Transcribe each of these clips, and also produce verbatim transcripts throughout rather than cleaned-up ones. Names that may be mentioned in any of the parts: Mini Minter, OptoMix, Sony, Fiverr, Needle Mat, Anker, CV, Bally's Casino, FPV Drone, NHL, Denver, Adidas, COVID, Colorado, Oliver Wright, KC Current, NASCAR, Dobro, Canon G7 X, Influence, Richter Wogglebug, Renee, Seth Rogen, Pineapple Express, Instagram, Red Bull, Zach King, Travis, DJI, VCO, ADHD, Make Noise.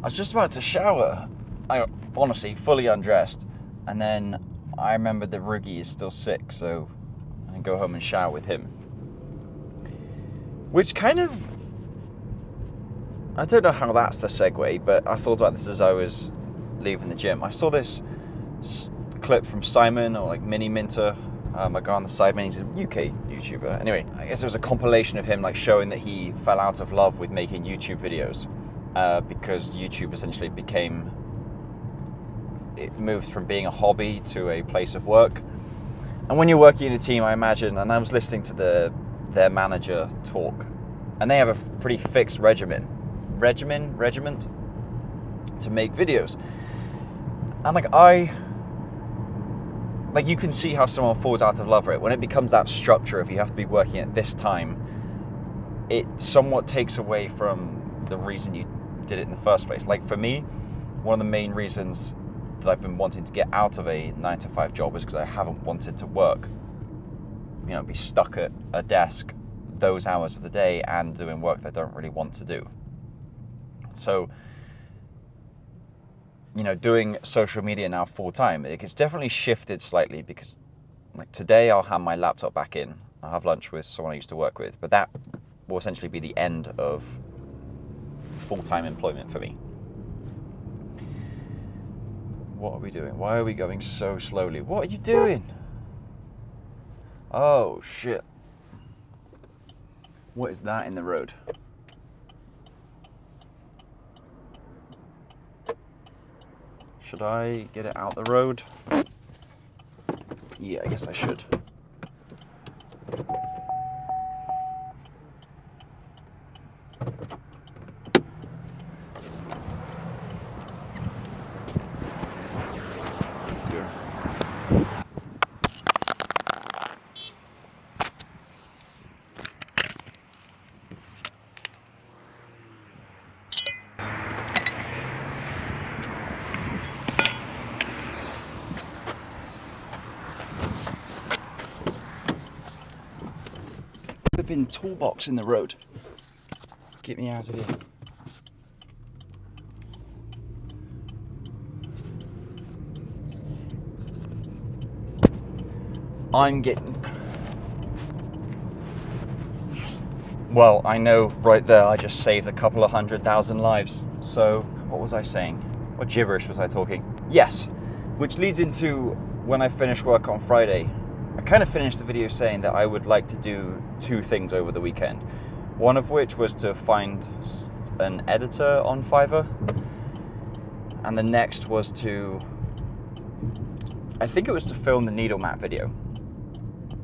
I was just about to shower. I honestly fully undressed, and then I remembered that Riggy is still sick, so I can go home and shower with him. Which kind of, I don't know how that's the segue, but I thought about this as I was leaving the gym. I saw this clip from Simon, or like Mini Minter, um, a guy on the side, man, he's a U K YouTuber. Anyway, I guess it was a compilation of him like showing that he fell out of love with making YouTube videos uh, because YouTube essentially became, it moved from being a hobby to a place of work. And when you're working in a team, I imagine, and I was listening to the their manager talk, and they have a pretty fixed regimen, regimen, regiment to make videos. And like I, like you can see how someone falls out of love with it. When it becomes that structure of you have to be working at this time, it somewhat takes away from the reason you did it in the first place. Like for me, one of the main reasons that I've been wanting to get out of a nine to five job is because I haven't wanted to work, you know, be stuck at a desk those hours of the day and doing work that I don't really want to do. So, you know, doing social media now full time, it's definitely shifted slightly because like today I'll have my laptop back in. I'll have lunch with someone I used to work with, but that will essentially be the end of full-time employment for me. What are we doing? Why are we going so slowly? What are you doing? Oh, shit. What is that in the road? Should I get it out the road? Yeah, I guess I should. Flipping toolbox in the road. Get me out of here. I'm getting... Well, I know right there I just saved a couple of hundred thousand lives. So, what was I saying? What gibberish was I talking? Yes, which leads into when I finish work on Friday. I kind of finished the video saying that I would like to do two things over the weekend. One of which was to find an editor on Fiverr. And the next was to, I think it was to film the needle map video.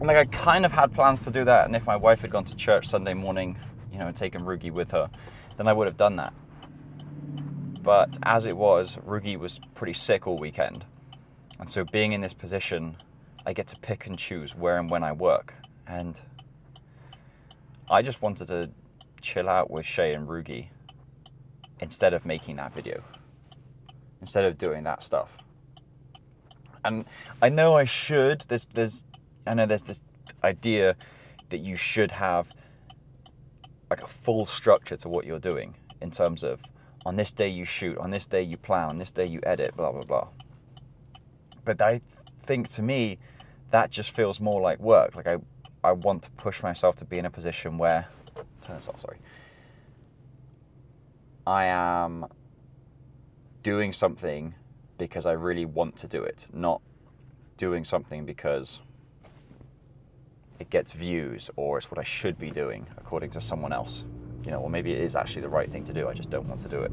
Like I kind of had plans to do that, and if my wife had gone to church Sunday morning, you know, and taken Rugi with her, then I would have done that. But as it was, Rugi was pretty sick all weekend. And so being in this position, I get to pick and choose where and when I work. And I just wanted to chill out with Shay and Rugi instead of making that video, instead of doing that stuff. And I know I should, there's, there's, I know there's this idea that you should have like a full structure to what you're doing in terms of on this day you shoot, on this day you plan, on this day you edit, blah, blah, blah. But I think to me, that just feels more like work. Like I, I want to push myself to be in a position where, turn this off, sorry. I am doing something because I really want to do it, not doing something because it gets views or it's what I should be doing according to someone else. You know, or maybe it is actually the right thing to do, I just don't want to do it.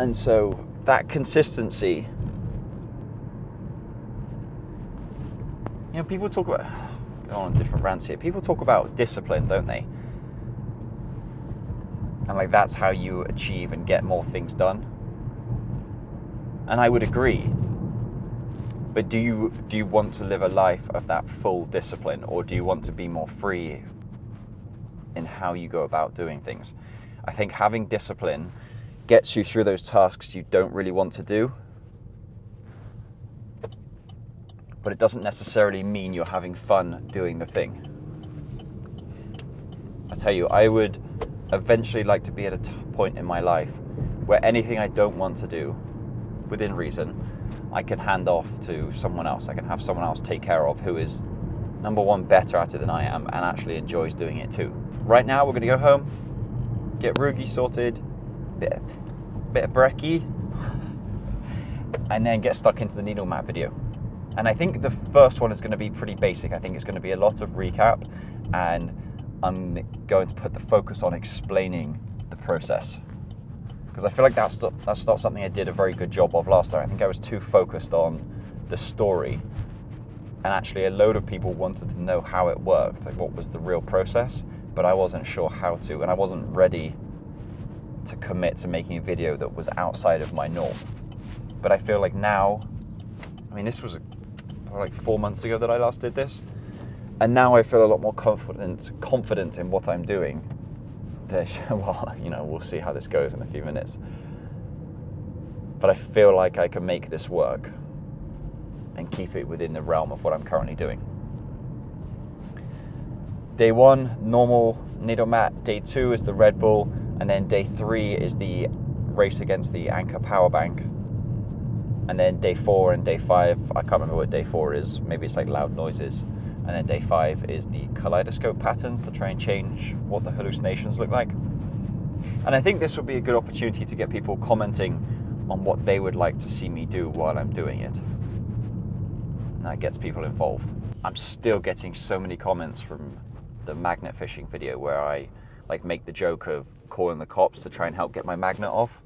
And so that consistency, you know, people talk about, go on different rants here, people talk about discipline, don't they? And like that's how you achieve and get more things done. And I would agree. But do you do you want to live a life of that full discipline, or do you want to be more free in how you go about doing things? I think having discipline gets you through those tasks you don't really want to do, but it doesn't necessarily mean you're having fun doing the thing. I tell you, I would eventually like to be at a t point in my life where anything I don't want to do, within reason, I can hand off to someone else. I can have someone else take care of who is, number one, better at it than I am and actually enjoys doing it too. Right now, we're going to go home, get Rugi sorted, bit of, bit of brekkie, and then get stuck into the needle map video. And I think the first one is going to be pretty basic. I think it's going to be a lot of recap, and I'm going to put the focus on explaining the process, because I feel like that's not, that's not something I did a very good job of last time. I think I was too focused on the story, and actually a load of people wanted to know how it worked, like what was the real process, but I wasn't sure how to, and I wasn't ready to commit to making a video that was outside of my norm. But I feel like now, I mean, this was like four months ago that I last did this, and now I feel a lot more confident, confident in what I'm doing. Well, you know, we'll see how this goes in a few minutes. But I feel like I can make this work and keep it within the realm of what I'm currently doing. Day one, normal needle mat. Day two is the Red Bull. And then day three is the race against the Anker power bank. And then day four and day five, I can't remember what day four is. Maybe it's like loud noises. And then day five is the kaleidoscope patterns to try and change what the hallucinations look like. And I think this would be a good opportunity to get people commenting on what they would like to see me do while I'm doing it. And that gets people involved. I'm still getting so many comments from the magnet fishing video where I like make the joke of calling the cops to try and help get my magnet off.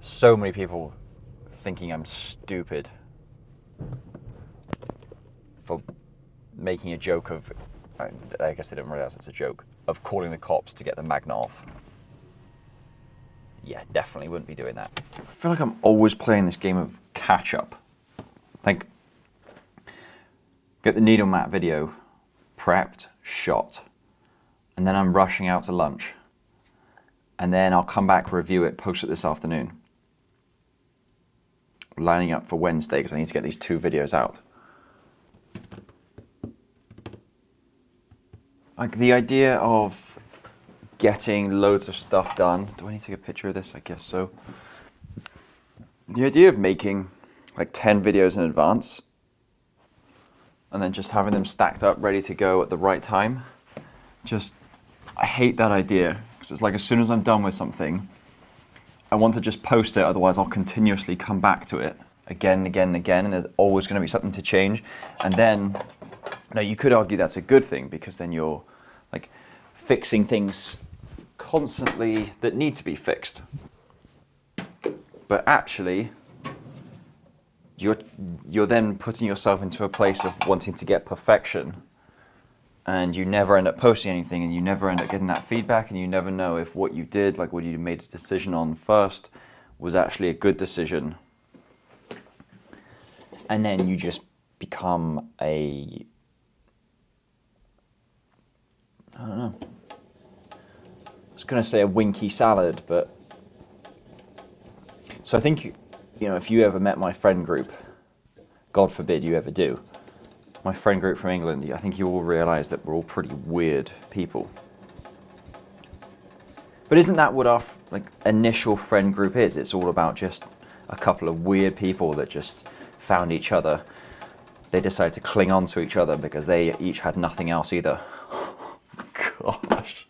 So many people thinking I'm stupid for making a joke of, I guess they didn't realize it's a joke, of calling the cops to get the magnet off. Yeah, definitely wouldn't be doing that. I feel like I'm always playing this game of catch up. Like, get the needle mat video prepped, shot, and then I'm rushing out to lunch. And then I'll come back, review it, post it this afternoon. Lining up for Wednesday, because I need to get these two videos out. Like the idea of getting loads of stuff done. Do I need to take a picture of this? I guess so. The idea of making like ten videos in advance and then just having them stacked up, ready to go at the right time. Just, I hate that idea. Because it's like as soon as I'm done with something, I want to just post it, otherwise I'll continuously come back to it again and again and again, and there's always going to be something to change. And then, now you could argue that's a good thing, because then you're like fixing things constantly that need to be fixed. But actually, you're, you're then putting yourself into a place of wanting to get perfection, and you never end up posting anything, and you never end up getting that feedback, and you never know if what you did, like what you made a decision on first, was actually a good decision. And then you just become a, I don't know, I was going to say a winky salad, but, so I think, you, you know, if you ever met my friend group, God forbid you ever do, my friend group from England, I think you all realise that we're all pretty weird people. But isn't that what our like initial friend group is? It's all about just a couple of weird people that just found each other. They decided to cling on to each other because they each had nothing else either. Gosh,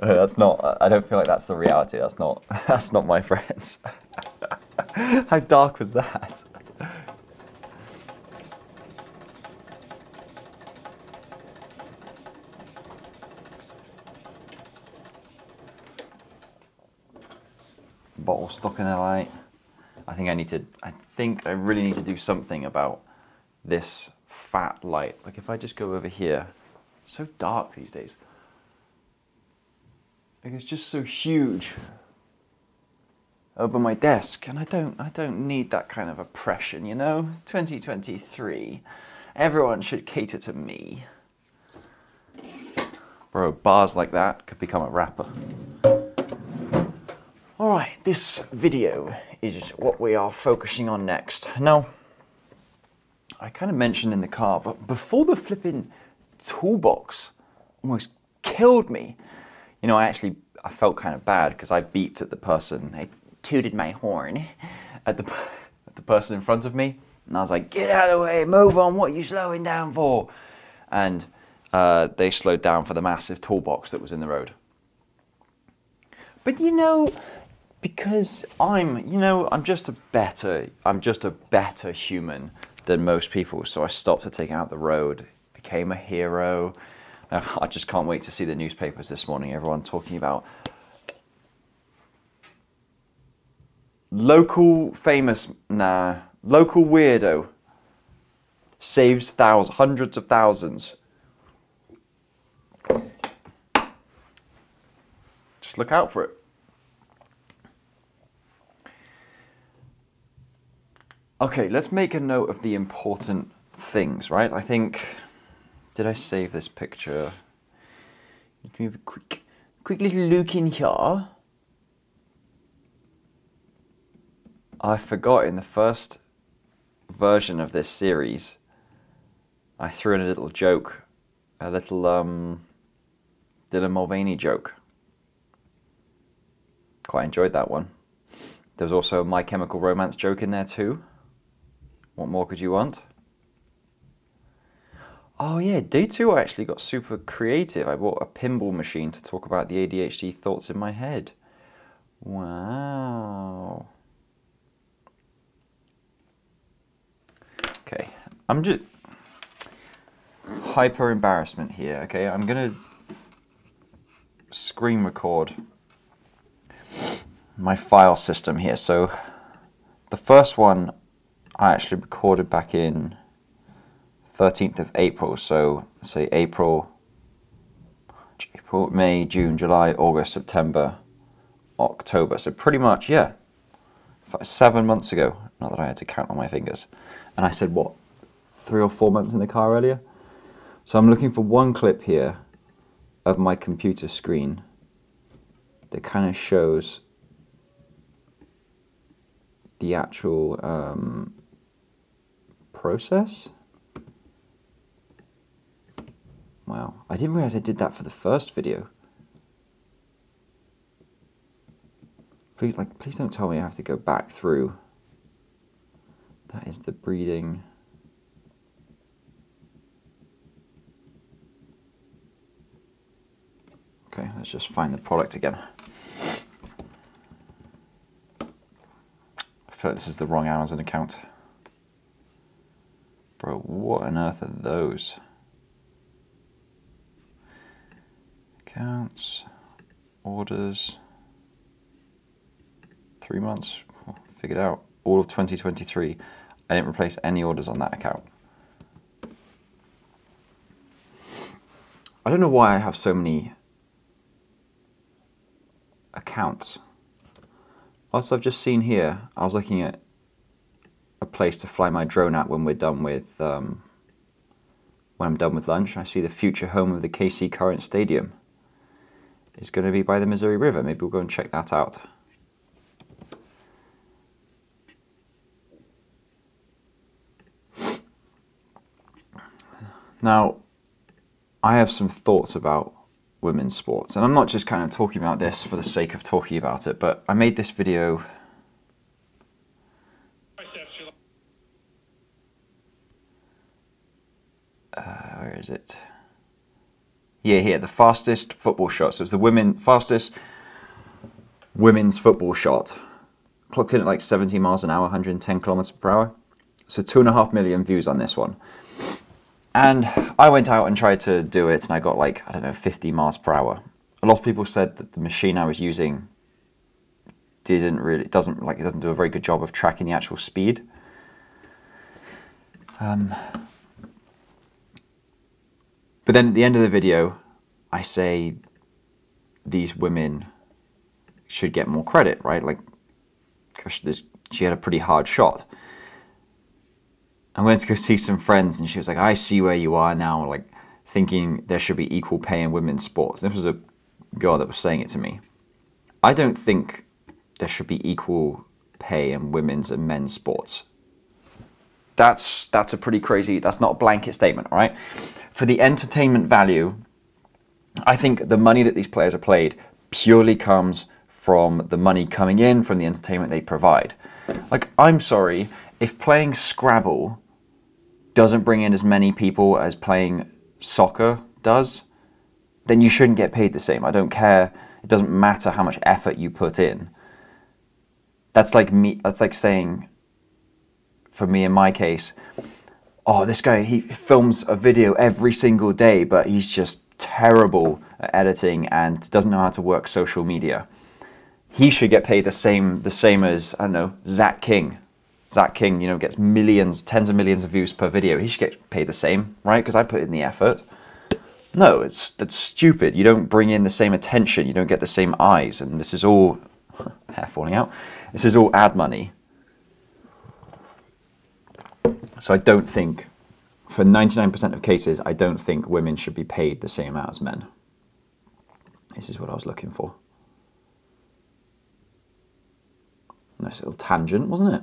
that's not, I don't feel like that's the reality. That's not, that's not my friends. How dark was that? Bottle stuck in the light. I think I need to, I think I really need to do something about this fat light. Like if I just go over here, it's so dark these days. Like it's just so huge over my desk, and I don't, I don't need that kind of oppression, you know? twenty twenty-three, everyone should cater to me. Bro, bars like that could become a rapper. All right, this video is what we are focusing on next. Now, I kind of mentioned in the car, but before the flipping toolbox almost killed me. You know, I actually, I felt kind of bad because I beeped at the person. I tooted my horn at the, at the person in front of me. And I was like, get out of the way, move on, what are you slowing down for? And uh, they slowed down for the massive toolbox that was in the road. But you know, because I'm, you know, I'm just a better, I'm just a better human than most people. So I stopped to take out the road, became a hero. I just can't wait to see the newspapers this morning, everyone talking about local famous, nah, local weirdo saves thousands, hundreds of thousands. Just look out for it. Okay, let's make a note of the important things, right? I think, did I save this picture? Let me have a quick, quick little look in here. I forgot in the first version of this series, I threw in a little joke, a little um, Dylan Mulvaney joke. Quite enjoyed that one. There was also a My Chemical Romance joke in there too. What more could you want? Oh yeah, day two I actually got super creative. I bought a pinball machine to talk about the A D H D thoughts in my head. Wow. Okay, I'm just hyper embarrassment here, okay? I'm gonna screen record my file system here. So the first one I actually recorded back in thirteenth of April, so say April, April, May, June, July, August, September, October. So pretty much, yeah, seven months ago. Not that I had to count on my fingers. And I said, what, three or four months in the car earlier? So I'm looking for one clip here of my computer screen that kind of shows the actual um, process. Wow, I didn't realize I did that for the first video. Please, like, please don't tell me I have to go back through. That is the breathing. Okay, let's just find the product again. I feel like this is the wrong hours in account. Bro, what on earth are those? Accounts, orders, three months, oh, figured out, all of twenty twenty-three. I didn't replace any orders on that account. I don't know why I have so many accounts. Also, I've just seen here, I was looking at a place to fly my drone at when we're done with, um, when I'm done with lunch. I see the future home of the K C Current Stadium. It's going to be by the Missouri River. Maybe we'll go and check that out. Now, I have some thoughts about women's sports, and I'm not just kind of talking about this for the sake of talking about it, but I made this video. Uh, where is it? Yeah, here, the fastest football shot. So it's the women fastest women's football shot. Clocked in at like seventy miles an hour, one hundred ten kilometers per hour. So two and a half million views on this one. And I went out and tried to do it, and I got like, I don't know, fifty miles per hour. A lot of people said that the machine I was using didn't really, doesn't like, it doesn't do a very good job of tracking the actual speed. Um, but then at the end of the video, I say these women should get more credit, right? Like, this, she had a pretty hard shot. I went to go see some friends, and she was like, I see where you are now, like thinking there should be equal pay in women's sports. This was a girl that was saying it to me. I don't think there should be equal pay in women's and men's sports. That's, that's a pretty crazy, that's not a blanket statement, right? For the entertainment value I think the money that these players are paid purely comes from the money coming in from the entertainment they provide. Like, I'm sorry, if playing Scrabble doesn't bring in as many people as playing soccer does, then you shouldn't get paid the same. I don't care. It doesn't matter how much effort you put in. That's like me. That's like saying, for me in my case, oh, this guy, he films a video every single day, but he's just terrible at editing and doesn't know how to work social media. He should get paid the same, the same as, I don't know, Zach King. Zach King, you know, gets millions, tens of millions of views per video. He should get paid the same, right? Because I put in the effort. No, it's that's stupid. You don't bring in the same attention. You don't get the same eyes. And this is all, hair falling out, this is all ad money. So I don't think, for ninety-nine percent of cases, I don't think women should be paid the same amount as men. This is what I was looking for. Nice little tangent, wasn't it?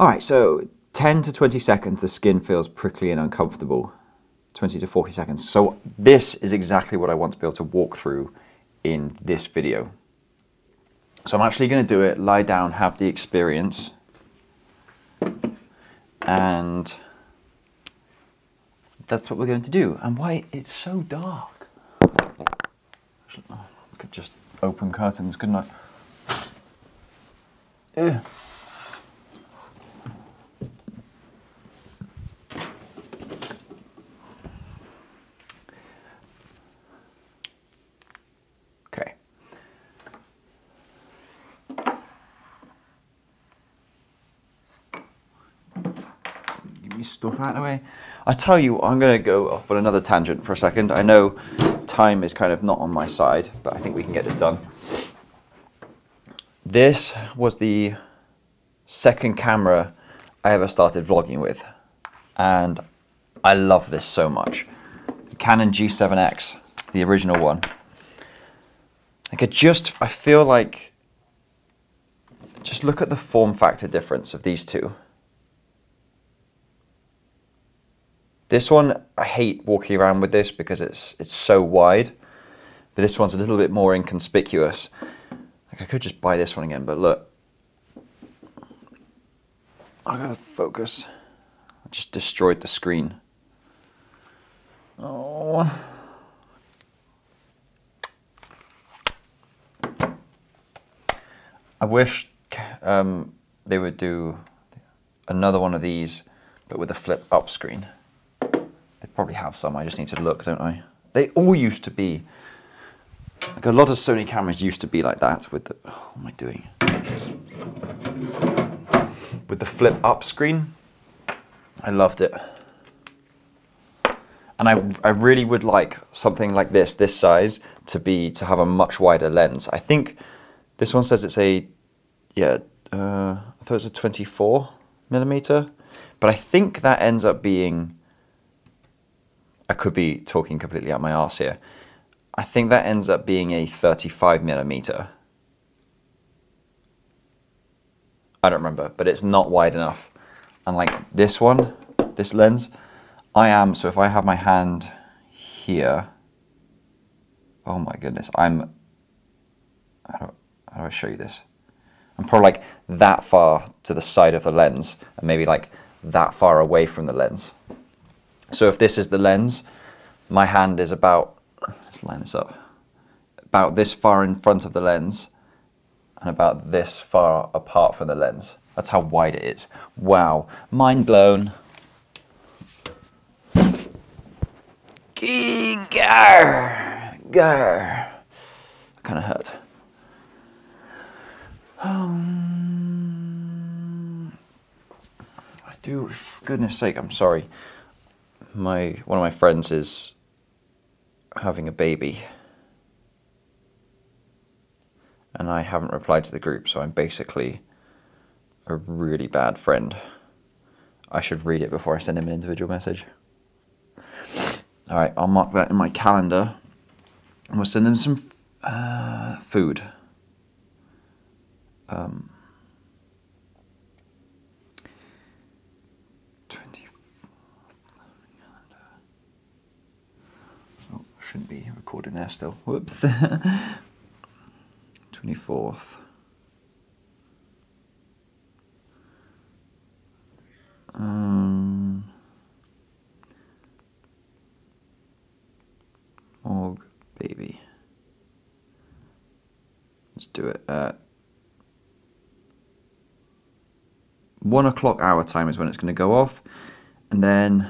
All right, so ten to twenty seconds, the skin feels prickly and uncomfortable. twenty to forty seconds. So this is exactly what I want to be able to walk through in this video. So I'm actually going to do it, lie down, have the experience. And that's what we're going to do. And why it's so dark. I could just open curtains, couldn't I? Ugh. Okay. Give me stuff out of the way. I tell you, I'm going to go off on another tangent for a second. I know time is kind of not on my side, but I think we can get this done. This was the second camera I ever started vlogging with, and I love this so much. The Canon G seven X, the original one. Like I just, I feel like, just look at the form factor difference of these two. This one, I hate walking around with this because it's it's so wide, but this one's a little bit more inconspicuous. I could just buy this one again, but look. I gotta focus. I just destroyed the screen. Oh. I wish um, they would do another one of these, but with a flip up screen. They probably have some, I just need to look, don't I? They all used to be. Like a lot of Sony cameras used to be like that with the, oh, what am I doing? With the flip up screen. I loved it. And I, I really would like something like this, this size, to be, to have a much wider lens. I think this one says it's a, yeah, uh, I thought it was a twenty-four millimeter, but I think that ends up being, I could be talking completely out my arse here. I think that ends up being a thirty-five millimeter. I don't remember, but it's not wide enough. And like this one, this lens, I am, so if I have my hand here, oh my goodness, I'm, how do, how do I show you this? I'm probably like that far to the side of the lens and maybe like that far away from the lens. So if this is the lens, my hand is about, line this up, about this far in front of the lens and about this far apart from the lens. That's how wide it is. Wow, mind blown. Gar, gar. Kind of hurt. Um, I do, for goodness sake, I'm sorry. My, one of my friends is having a baby and I haven't replied to the group, so I'm basically a really bad friend. I should read it before I send him an individual message. All right, I'll mark that in my calendar and we'll send him some uh, food. Um, twenty-four. Shouldn't be recording now still. Whoops. twenty-fourth. Um, Org baby. Let's do it at one o'clock hour time is when it's going to go off, and then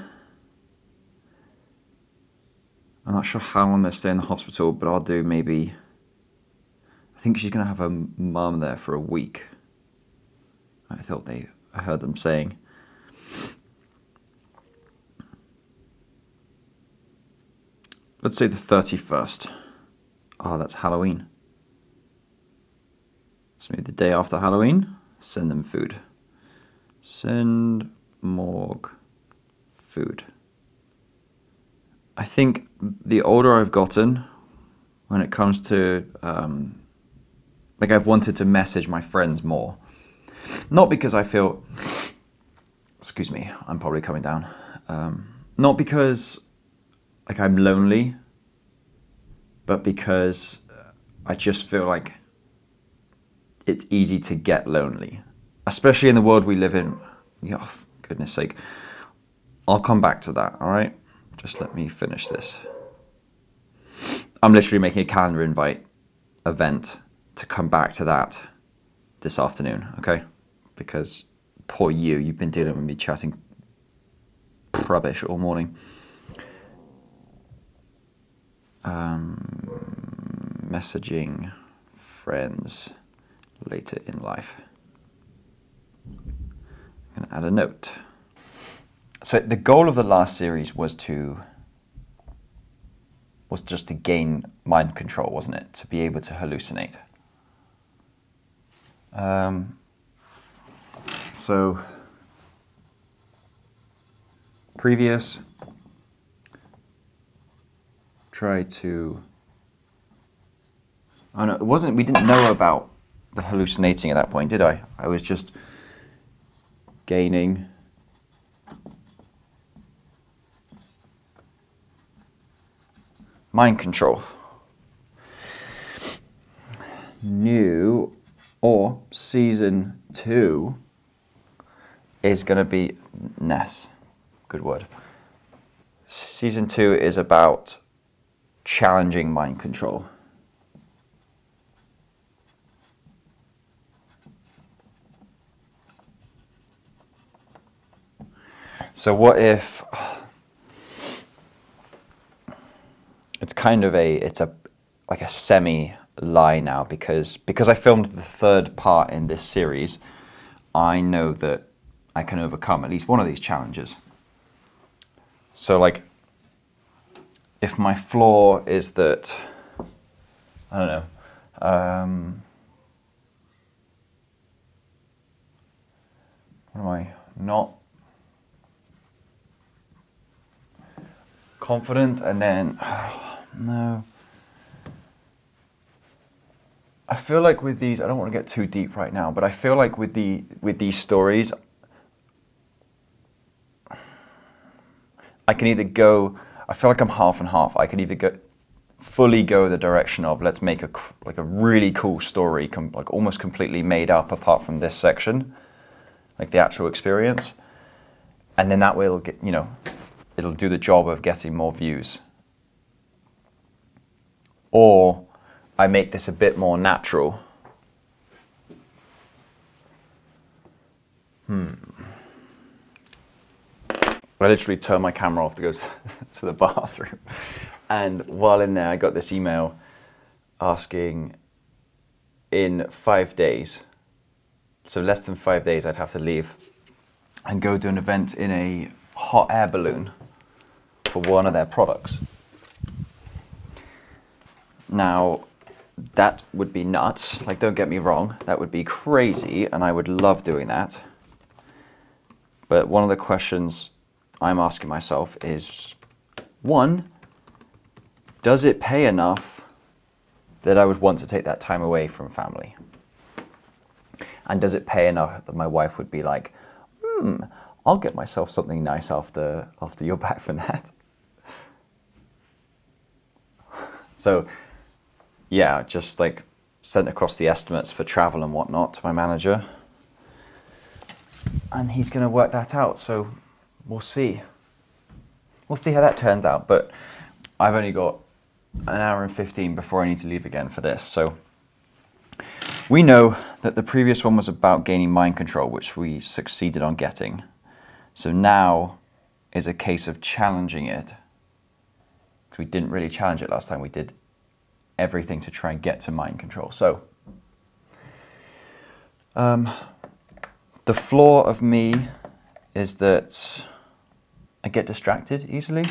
I'm not sure how long they'll stay in the hospital, but I'll do maybe. I think she's going to have her mum there for a week. I thought they, I heard them saying. Let's say the thirty-first. Oh, that's Halloween. So maybe the day after Halloween, send them food. Send Morg food. I think the older I've gotten, when it comes to, um, like I've wanted to message my friends more. Not because I feel, excuse me, I'm probably coming down. Um, not because like I'm lonely, but because I just feel like it's easy to get lonely. Especially in the world we live in. Yeah, oh, goodness sake. I'll come back to that, all right? Just let me finish this. I'm literally making a calendar invite event to come back to that this afternoon, okay? Because poor you, you've been dealing with me chatting rubbish all morning. Um, messaging friends later in life. I'm gonna add a note. So the goal of the last series was to was just to gain mind control, wasn't it? To be able to hallucinate. Um, so previous, try to. Oh no, it wasn't. We didn't know about the hallucinating at that point, did I? I was just gaining mind control. New or season two is going to be Ness. Good word. Season two is about challenging mind control. So what if it's kind of a it's a like a semi lie now, because because I filmed the third part in this series, I know that I can overcome at least one of these challenges. So like if my flaw is that I don't know, um, what am I not confident, and then oh, no. I feel like with these, I don't want to get too deep right now, but I feel like with the with these stories, I can either go. I feel like I'm half and half. I can either go fully go the direction of let's make a like a really cool story, com like almost completely made up apart from this section, like the actual experience, and then that way it'll get, you know. It'll do the job of getting more views. Or I make this a bit more natural. Hmm. I literally turned my camera off to go to the bathroom. And while in there, I got this email asking in five days, so less than five days, I'd have to leave and go to an event in a hot air balloon for one of their products. Now, that would be nuts. Like, don't get me wrong, that would be crazy, and I would love doing that. But one of the questions I'm asking myself is, one, does it pay enough that I would want to take that time away from family? And does it pay enough that my wife would be like, hmm, I'll get myself something nice after after you're back from that. So yeah, just like sent across the estimates for travel and whatnot to my manager. And he's going to work that out, so we'll see. We'll see how that turns out, but I've only got an hour and fifteen before I need to leave again for this. So we know that the previous one was about gaining mind control, which we succeeded on getting. So now is a case of challenging it. Because we didn't really challenge it last time. We did everything to try and get to mind control. So um, the flaw of me is that I get distracted easily.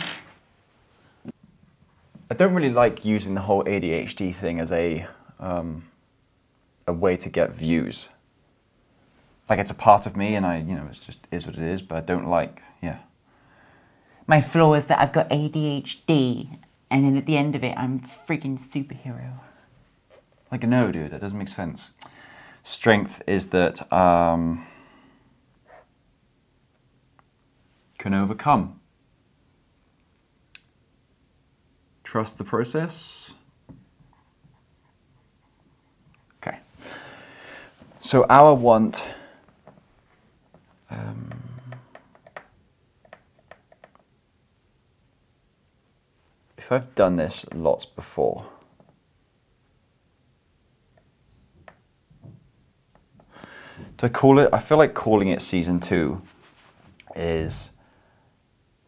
I don't really like using the whole A D H D thing as a, um, a way to get views. Like, it's a part of me and I, you know, it's just is what it is, but I don't like, yeah. My flaw is that I've got A D H D and then at the end of it, I'm freaking superhero. Like, no, dude, that doesn't make sense. Strength is that um, can overcome. Trust the process. Okay. So our want um, if I've done this lots before. Do I call it? I feel like calling it season two is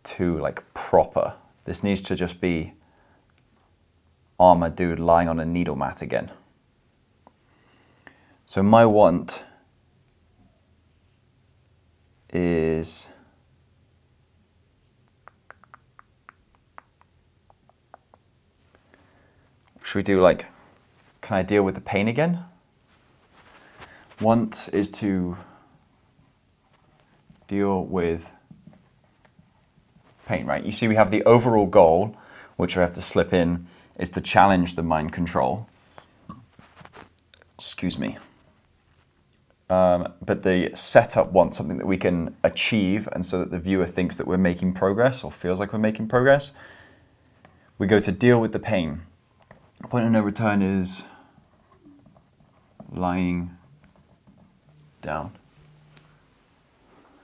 too like proper. This needs to just be armor dude lying on a needle mat again. So my want is should we do like can I deal with the pain again? Want is to deal with pain, right? You see we have the overall goal, which I have to slip in, is to challenge the mind control. Excuse me. Um, but the setup wants something that we can achieve, and so that the viewer thinks that we're making progress or feels like we're making progress. We go to deal with the pain. Point of no return is lying down.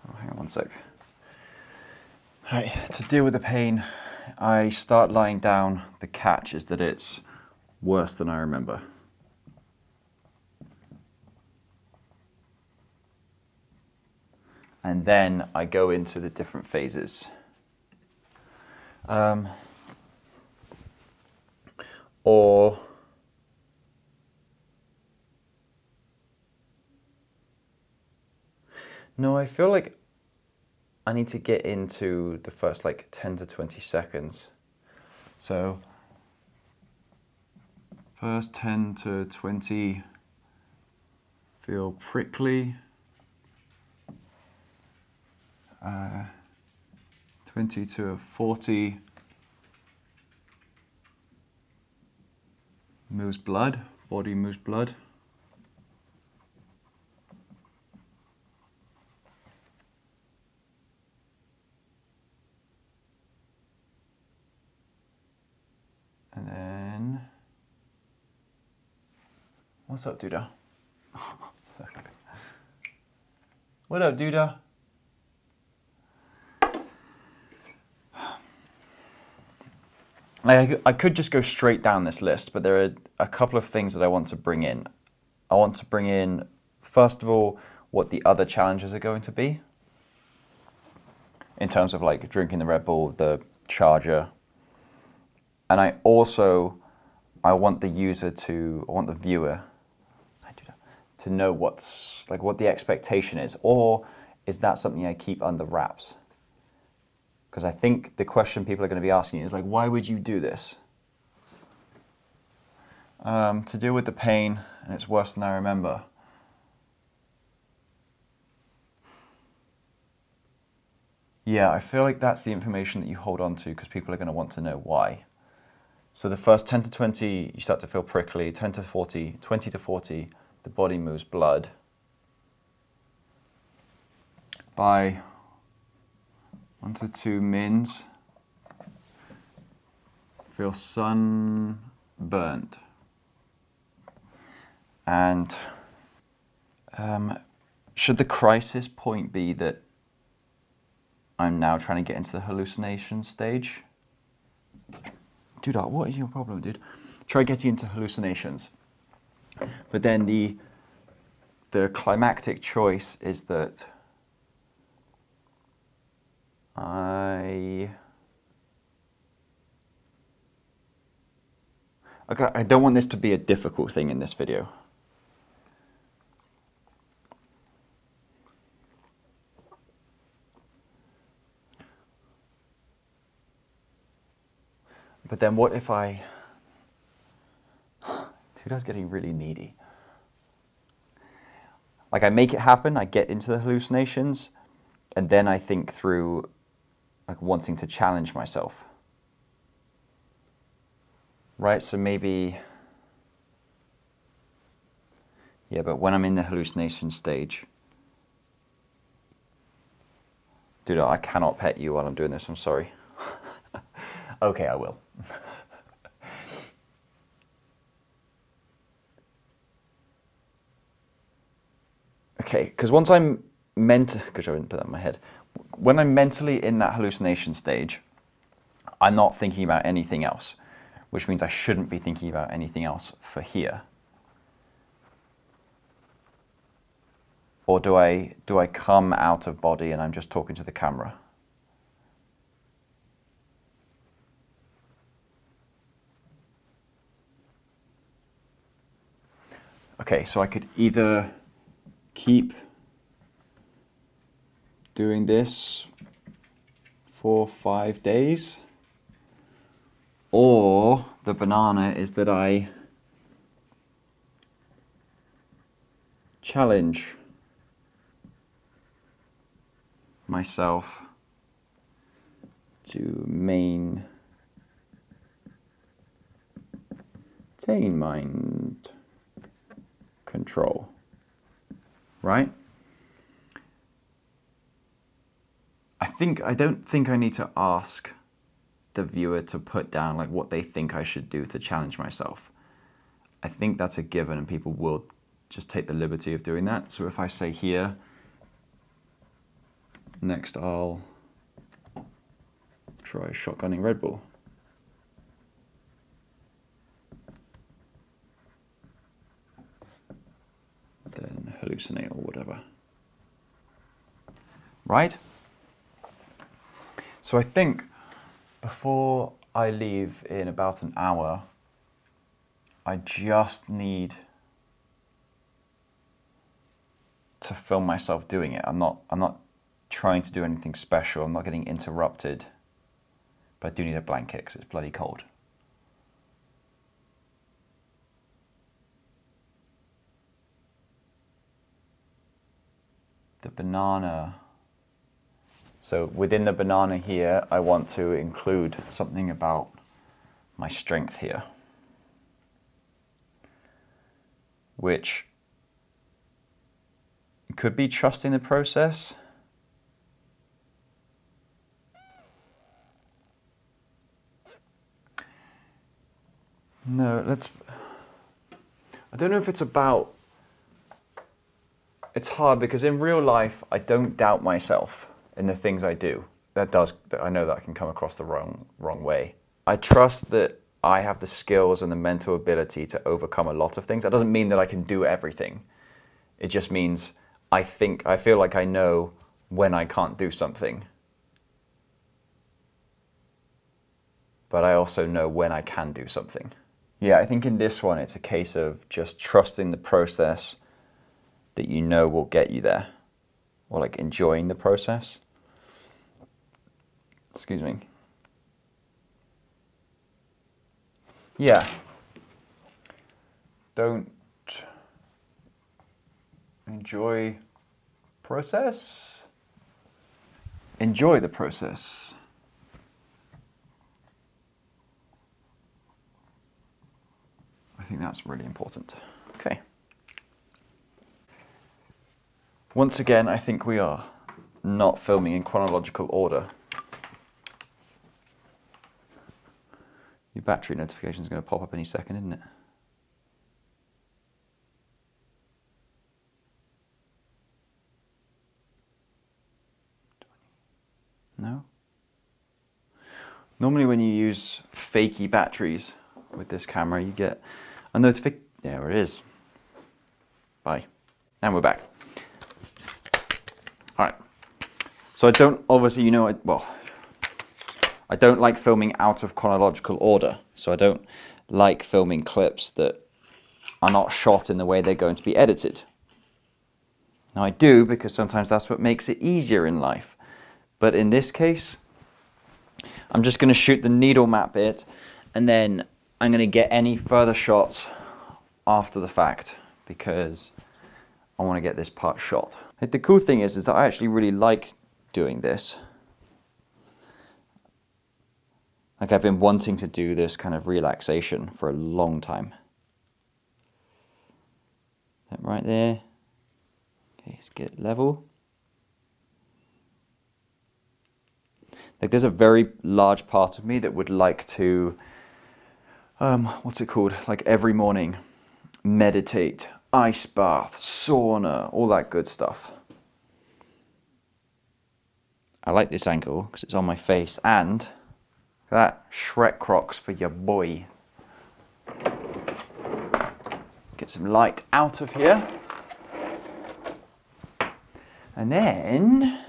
Oh, hang on one sec. All right, to deal with the pain, I start lying down. The catch is that it's worse than I remember. And then I go into the different phases. Um, or No, I feel like I need to get into the first like ten to twenty seconds. So first ten to twenty feel prickly. Uh, twenty to forty moves blood, body moves blood. And then, what's up, Duda? What up, Duda? I, I could just go straight down this list, but there are a couple of things that I want to bring in. I want to bring in, first of all, what the other challenges are going to be. In terms of like drinking the Red Bull, the charger. And I also, I want the user to, I want the viewer to know what's, like what the expectation is. Or is that something I keep under wraps? Because I think the question people are going to be asking is like, why would you do this? Um, to deal with the pain, and it's worse than I remember. Yeah, I feel like that's the information that you hold on to because people are going to want to know why. So the first ten to twenty, you start to feel prickly. ten to forty, twenty to forty, the body moves blood. By one to two mins, feel sun burnt. And um, should the crisis point be that I'm now trying to get into the hallucination stage? Dude, what is your problem, dude? Try getting into hallucinations. But then the, the climactic choice is that I... Okay, I don't want this to be a difficult thing in this video. But then what if I... Dude, I was getting really needy. Like, I make it happen, I get into the hallucinations, and then I think through, like, wanting to challenge myself. Right, so maybe... Yeah, but when I'm in the hallucination stage... Dude, I cannot pet you while I'm doing this, I'm sorry. Okay, I will. Okay, because once I'm ment- because I didn't put that in my head. When I'm mentally in that hallucination stage, I'm not thinking about anything else, which means I shouldn't be thinking about anything else for here. Or do I, do I come out of body and I'm just talking to the camera? Okay, so I could either keep doing this for five days, or the banana is that I challenge myself to maintain mind control, right? I think, I don't think I need to ask the viewer to put down like what they think I should do to challenge myself. I think that's a given and people will just take the liberty of doing that. So if I say here, next I'll try shotgunning Red Bull. Then hallucinate or whatever. Right? So I think before I leave in about an hour, I just need to film myself doing it. I'm not I'm not trying to do anything special, I'm not getting interrupted, but I do need a blanket because it's bloody cold. The banana. So within the banana here, I want to include something about my strength here, which could be trusting the process. No, let's, I don't know if it's about, it's hard because in real life, I don't doubt myself in the things I do. That does, I know that I can come across the wrong, wrong way. I trust that I have the skills and the mental ability to overcome a lot of things. That doesn't mean that I can do everything. It just means I think, I feel like I know when I can't do something. But I also know when I can do something. Yeah, I think in this one, it's a case of just trusting the process that you know will get you there, or like enjoying the process. Excuse me. Yeah. Don't enjoy process. Enjoy the process. I think that's really important. Okay. Once again, I think we are not filming in chronological order. You battery notification is going to pop up any second, isn't it? No? Normally when you use fakey batteries with this camera, you get a notification. There it is. Bye. And we're back. All right. So I don't, obviously, you know, I, well, I don't like filming out of chronological order. So I don't like filming clips that are not shot in the way they're going to be edited. Now I do, because sometimes that's what makes it easier in life. But in this case, I'm just going to shoot the needle map bit, and then I'm going to get any further shots after the fact, because I want to get this part shot. The cool thing is, is that I actually really like doing this. Like, I've been wanting to do this kind of relaxation for a long time. That right there. Okay, let's get level. Like, there's a very large part of me that would like to, um, what's it called? Like, every morning, meditate, ice bath, sauna, all that good stuff. I like this angle because it's on my face, and that Shrek Crocs for your boy. Get some light out of here. And then,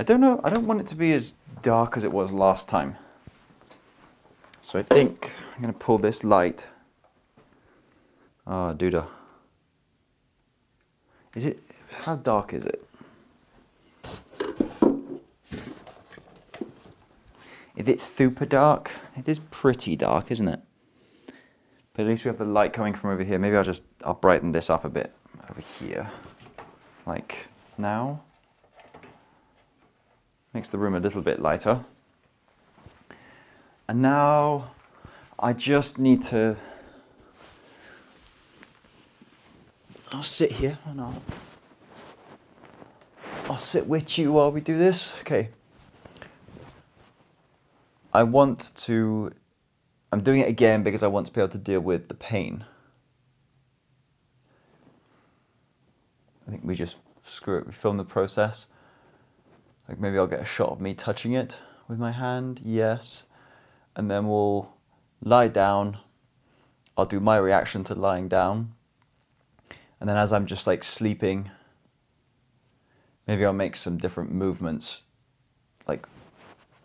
I don't know, I don't want it to be as dark as it was last time. So I think I'm going to pull this light. Oh, doodah. Is it, how dark is it? Is it super dark? It is pretty dark, isn't it? But at least we have the light coming from over here. Maybe I'll just, I'll brighten this up a bit over here. Like now. Makes the room a little bit lighter. And now I just need to, I'll sit here and I'll, I'll sit with you while we do this. Okay. I want to, I'm doing it again because I want to be able to deal with the pain. I think we just, screw it, we film the process. Like, maybe I'll get a shot of me touching it with my hand, yes. And then we'll lie down. I'll do my reaction to lying down. And then as I'm just like sleeping, maybe I'll make some different movements, like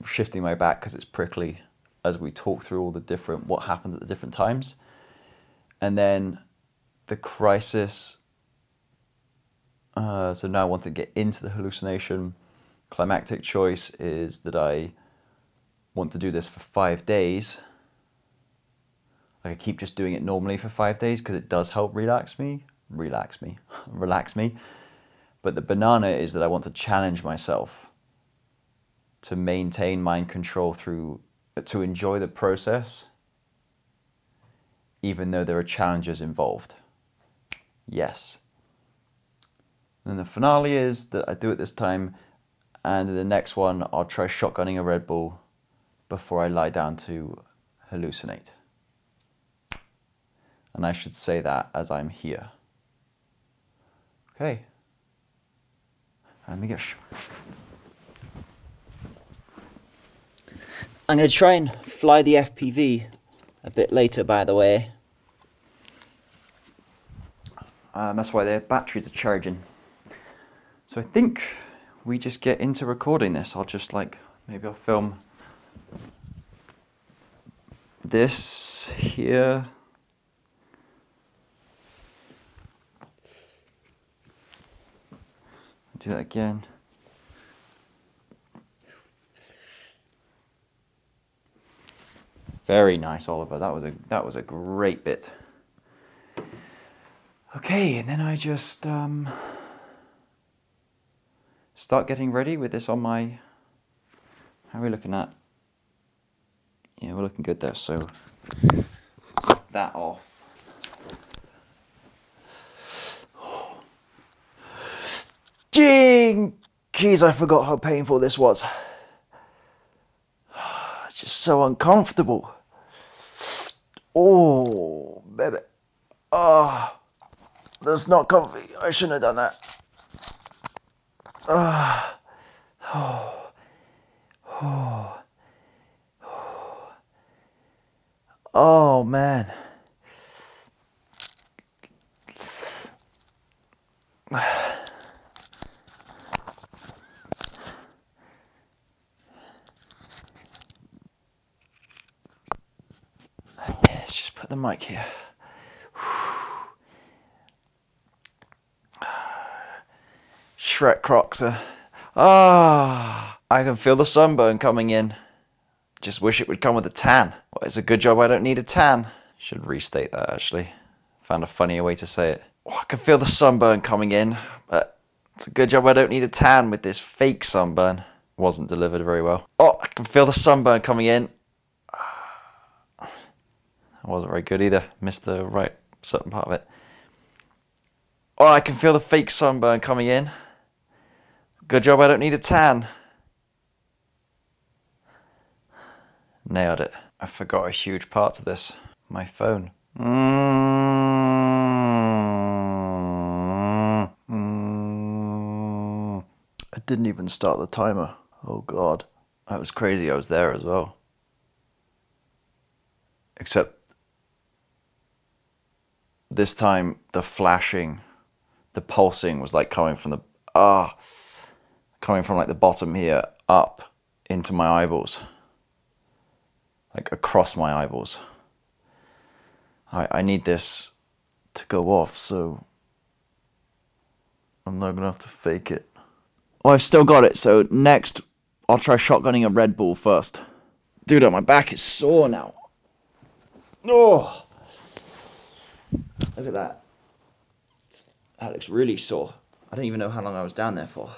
shifting my back because it's prickly, as we talk through all the different, what happens at the different times. And then the crisis, uh, so now I want to get into the hallucination. Climactic choice is that I want to do this for five days. Like, I keep just doing it normally for five days because it does help relax me, relax me, relax me. But the banana is that I want to challenge myself to maintain mind control through, to enjoy the process, even though there are challenges involved. Yes. And the finale is that I do it this time, and in the next one, I'll try shotgunning a Red Bull before I lie down to hallucinate. And I should say that as I'm here. Okay. Let me get a shot. I'm going to try and fly the F P V a bit later, by the way. Um, that's why their batteries are charging. So I think we just get into recording this. I'll just like, maybe I'll film this here. Do that again. Very nice, Oliver. That was a that was a great bit. Okay, and then I just um, start getting ready with this on my. How are we looking at? Yeah, we're looking good there. So take that off. Oh. Jinkies! I forgot how painful this was. It's just so uncomfortable. Oh, baby. Oh, that's not comfy. I shouldn't have done that. Oh, oh, oh, oh. Oh man. Let's just put the mic here. Shrek Crocs are... Ah, I can feel the sunburn coming in. Just wish it would come with a tan. Well, it's a good job I don't need a tan. Should restate that actually. Found a funnier way to say it. Oh, I can feel the sunburn coming in. But it's a good job I don't need a tan with this fake sunburn. Wasn't delivered very well. Oh, I can feel the sunburn coming in. That wasn't very good either. Missed the right certain part of it. Oh, I can feel the fake sunburn coming in. Good job I don't need a tan. Nailed it. I forgot a huge part to this. My phone. Mm-hmm. I didn't even start the timer. Oh God. That was crazy, I was there as well. Except this time the flashing, the pulsing was like coming from the, ah, coming from like the bottom here up into my eyeballs, like across my eyeballs. I, I need this to go off, so I'm not gonna have to fake it. Oh, I've still got it, so next I'll try shotgunning a Red Bull first. Dude, my back is sore now. Oh, look at that. That looks really sore. I don't even know how long I was down there for.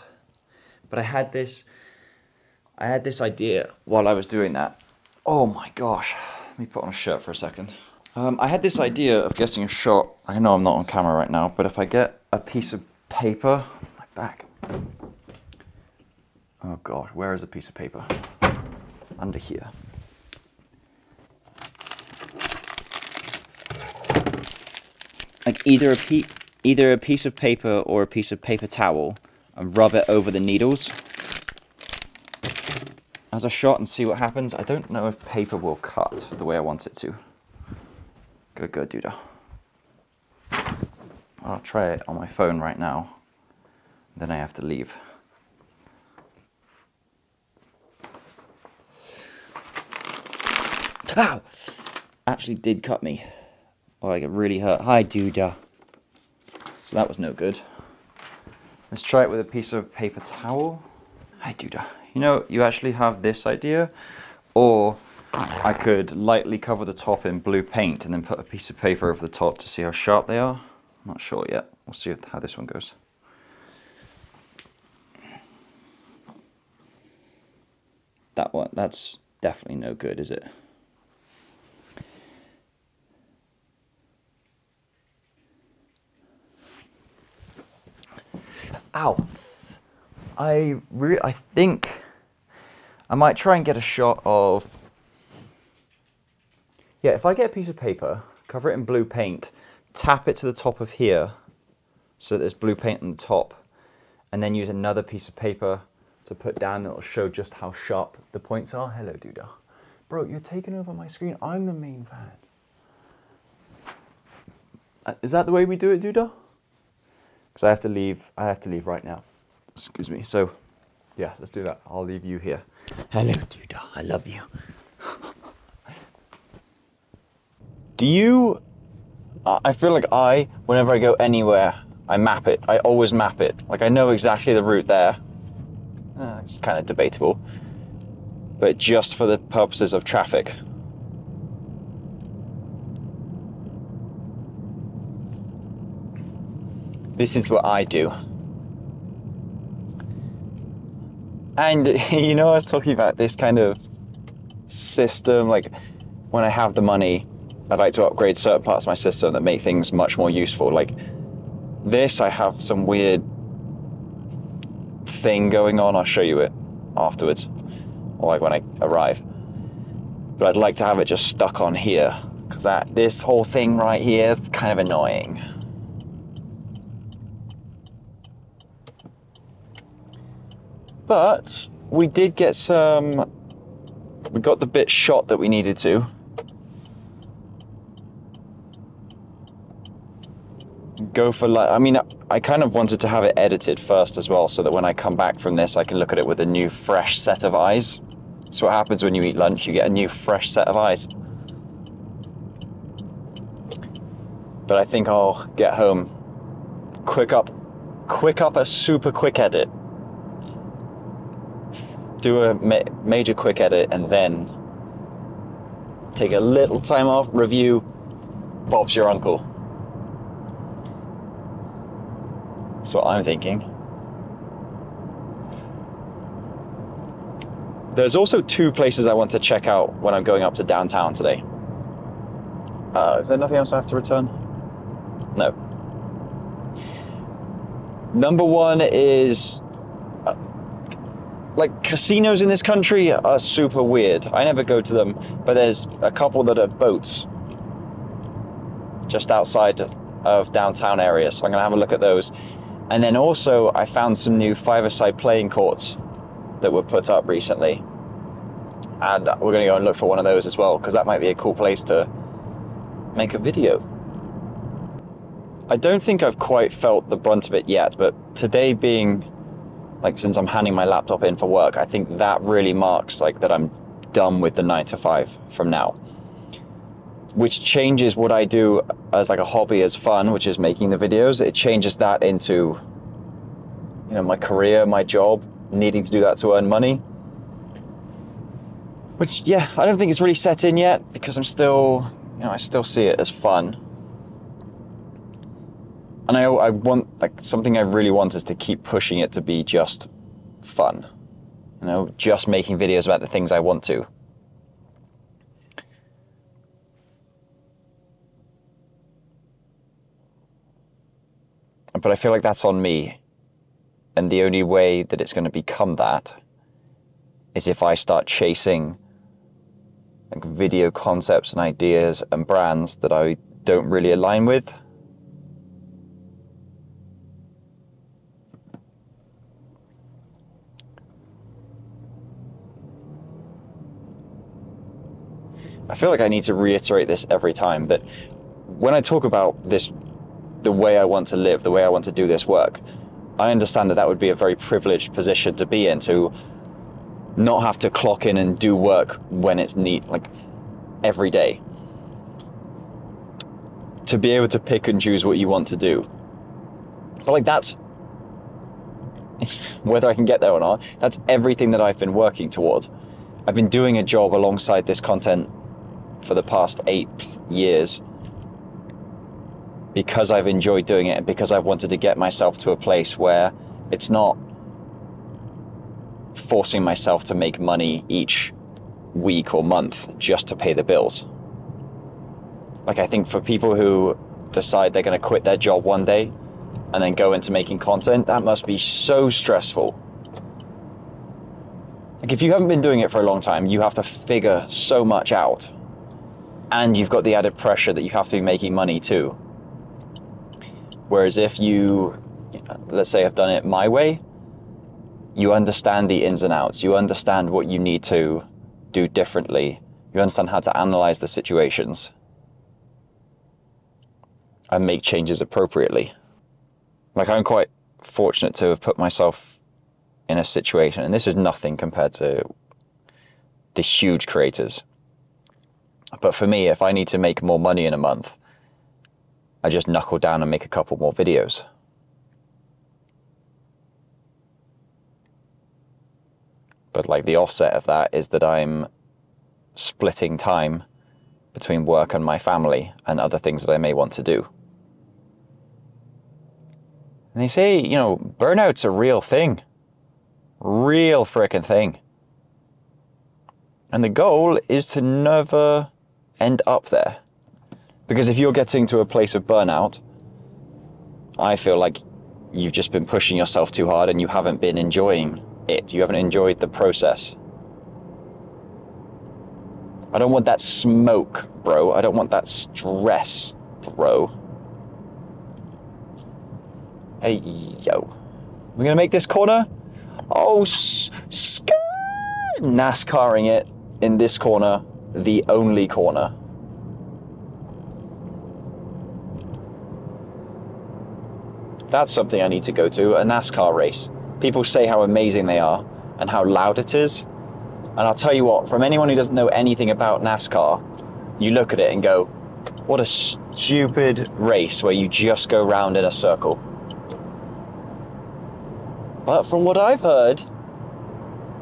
But I had this, I had this idea while I was doing that. Oh my gosh. Let me put on a shirt for a second. Um, I had this idea of getting a shot. I know I'm not on camera right now, but if I get a piece of paper, my back. Oh gosh, where is a piece of paper? Under here. Like either a pe either a piece of paper or a piece of paper towel, and rub it over the needles as a shot and see what happens. I don't know if paper will cut the way I want it to. Good, good, dude. I'll try it on my phone right now. Then I have to leave. Ow! Actually did cut me. Oh, like it really hurt. Hi, dude. So that was no good. Let's try it with a piece of paper towel. Hi, dude. You know, you actually have this idea, or I could lightly cover the top in blue paint and then put a piece of paper over the top to see how sharp they are. I'm not sure yet. We'll see how this one goes. That one, that's definitely no good, is it? Ow, I re I think I might try and get a shot of, yeah, if I get a piece of paper, cover it in blue paint, tap it to the top of here so that there's blue paint on the top, and then use another piece of paper to put down that will show just how sharp the points are. Hello, Duda. Bro, you're taking over my screen. I'm the main fan. Is that the way we do it, Duda? Because I have to leave, I have to leave right now. Excuse me, so yeah, let's do that. I'll leave you here. Hello, dude, I love you. Do you, uh, I feel like I, whenever I go anywhere, I map it. I always map it. Like I know exactly the route there. Uh, it's kind of debatable, but just for the purposes of traffic. This is what I do. And you know, I was talking about this kind of system, like when I have the money, I like to upgrade certain parts of my system that make things much more useful. Like this, I have some weird thing going on. I'll show you it afterwards, or like when I arrive. But I'd like to have it just stuck on here, that this whole thing right here is kind of annoying. But we did get some, we got the bit shot that we needed to. Go for like, I mean, I kind of wanted to have it edited first as well, so that when I come back from this, I can look at it with a new, fresh set of eyes. That's what happens when you eat lunch, you get a new, fresh set of eyes. But I think I'll get home, quick up, quick up a super quick edit. Do a ma major quick edit and then take a little time off, review, Bob's your uncle. That's what I'm thinking. There's also two places I want to check out when I'm going up to downtown today. Uh, is there nothing else I have to return? No. Number one is... like, casinos in this country are super weird. I never go to them, but there's a couple that are boats just outside of downtown area, so I'm gonna have a look at those. And then also, I found some new five-a-side playing courts that were put up recently, and we're gonna go and look for one of those as well, because that might be a cool place to make a video. I don't think I've quite felt the brunt of it yet, but today being... like, since I'm handing my laptop in for work, I think that really marks, like, that I'm done with the nine to five from now. Which changes what I do as, like, a hobby, as fun, which is making the videos. It changes that into, you know, my career, my job, needing to do that to earn money. Which, yeah, I don't think it's really set in yet, because I'm still, you know, I still see it as fun. And I, I want, like, something I really want is to keep pushing it to be just fun. You know, just making videos about the things I want to. But I feel like that's on me. And the only way that it's going to become that is if I start chasing, like, video concepts and ideas and brands that I don't really align with. I feel like I need to reiterate this every time, that when I talk about this, the way I want to live, the way I want to do this work, I understand that that would be a very privileged position to be in, to not have to clock in and do work when it's neat, like every day. To be able to pick and choose what you want to do. But like that's, whether I can get there or not, that's everything that I've been working toward. I've been doing a job alongside this content for the past eight years because I've enjoyed doing it and because I've wanted to get myself to a place where it's not forcing myself to make money each week or month just to pay the bills. Like, I think for people who decide they're going to quit their job one day and then go into making content, that must be so stressful. Like, if you haven't been doing it for a long time, you have to figure so much out. And you've got the added pressure that you have to be making money too. Whereas if you, you know, let's say I've done it my way, you understand the ins and outs. You understand what you need to do differently. You understand how to analyze the situations and make changes appropriately. Like, I'm quite fortunate to have put myself in a situation, and this is nothing compared to the huge creators. But for me, if I need to make more money in a month, I just knuckle down and make a couple more videos. But like the offset of that is that I'm splitting time between work and my family and other things that I may want to do. And they say, you know, burnout's a real thing. Real frickin' thing. And the goal is to never end up there. Because if you're getting to a place of burnout, I feel like you've just been pushing yourself too hard and you haven't been enjoying it. You haven't enjoyed the process. I don't want that smoke, bro. I don't want that stress, bro. Hey, yo. We're gonna make this corner. Oh, sk NASCARing it in this corner, the only corner. That's something I need to go to, a NASCAR race. People say how amazing they are and how loud it is. And I'll tell you what, from anyone who doesn't know anything about NASCAR, you look at it and go, what a stupid race where you just go round in a circle. But from what I've heard,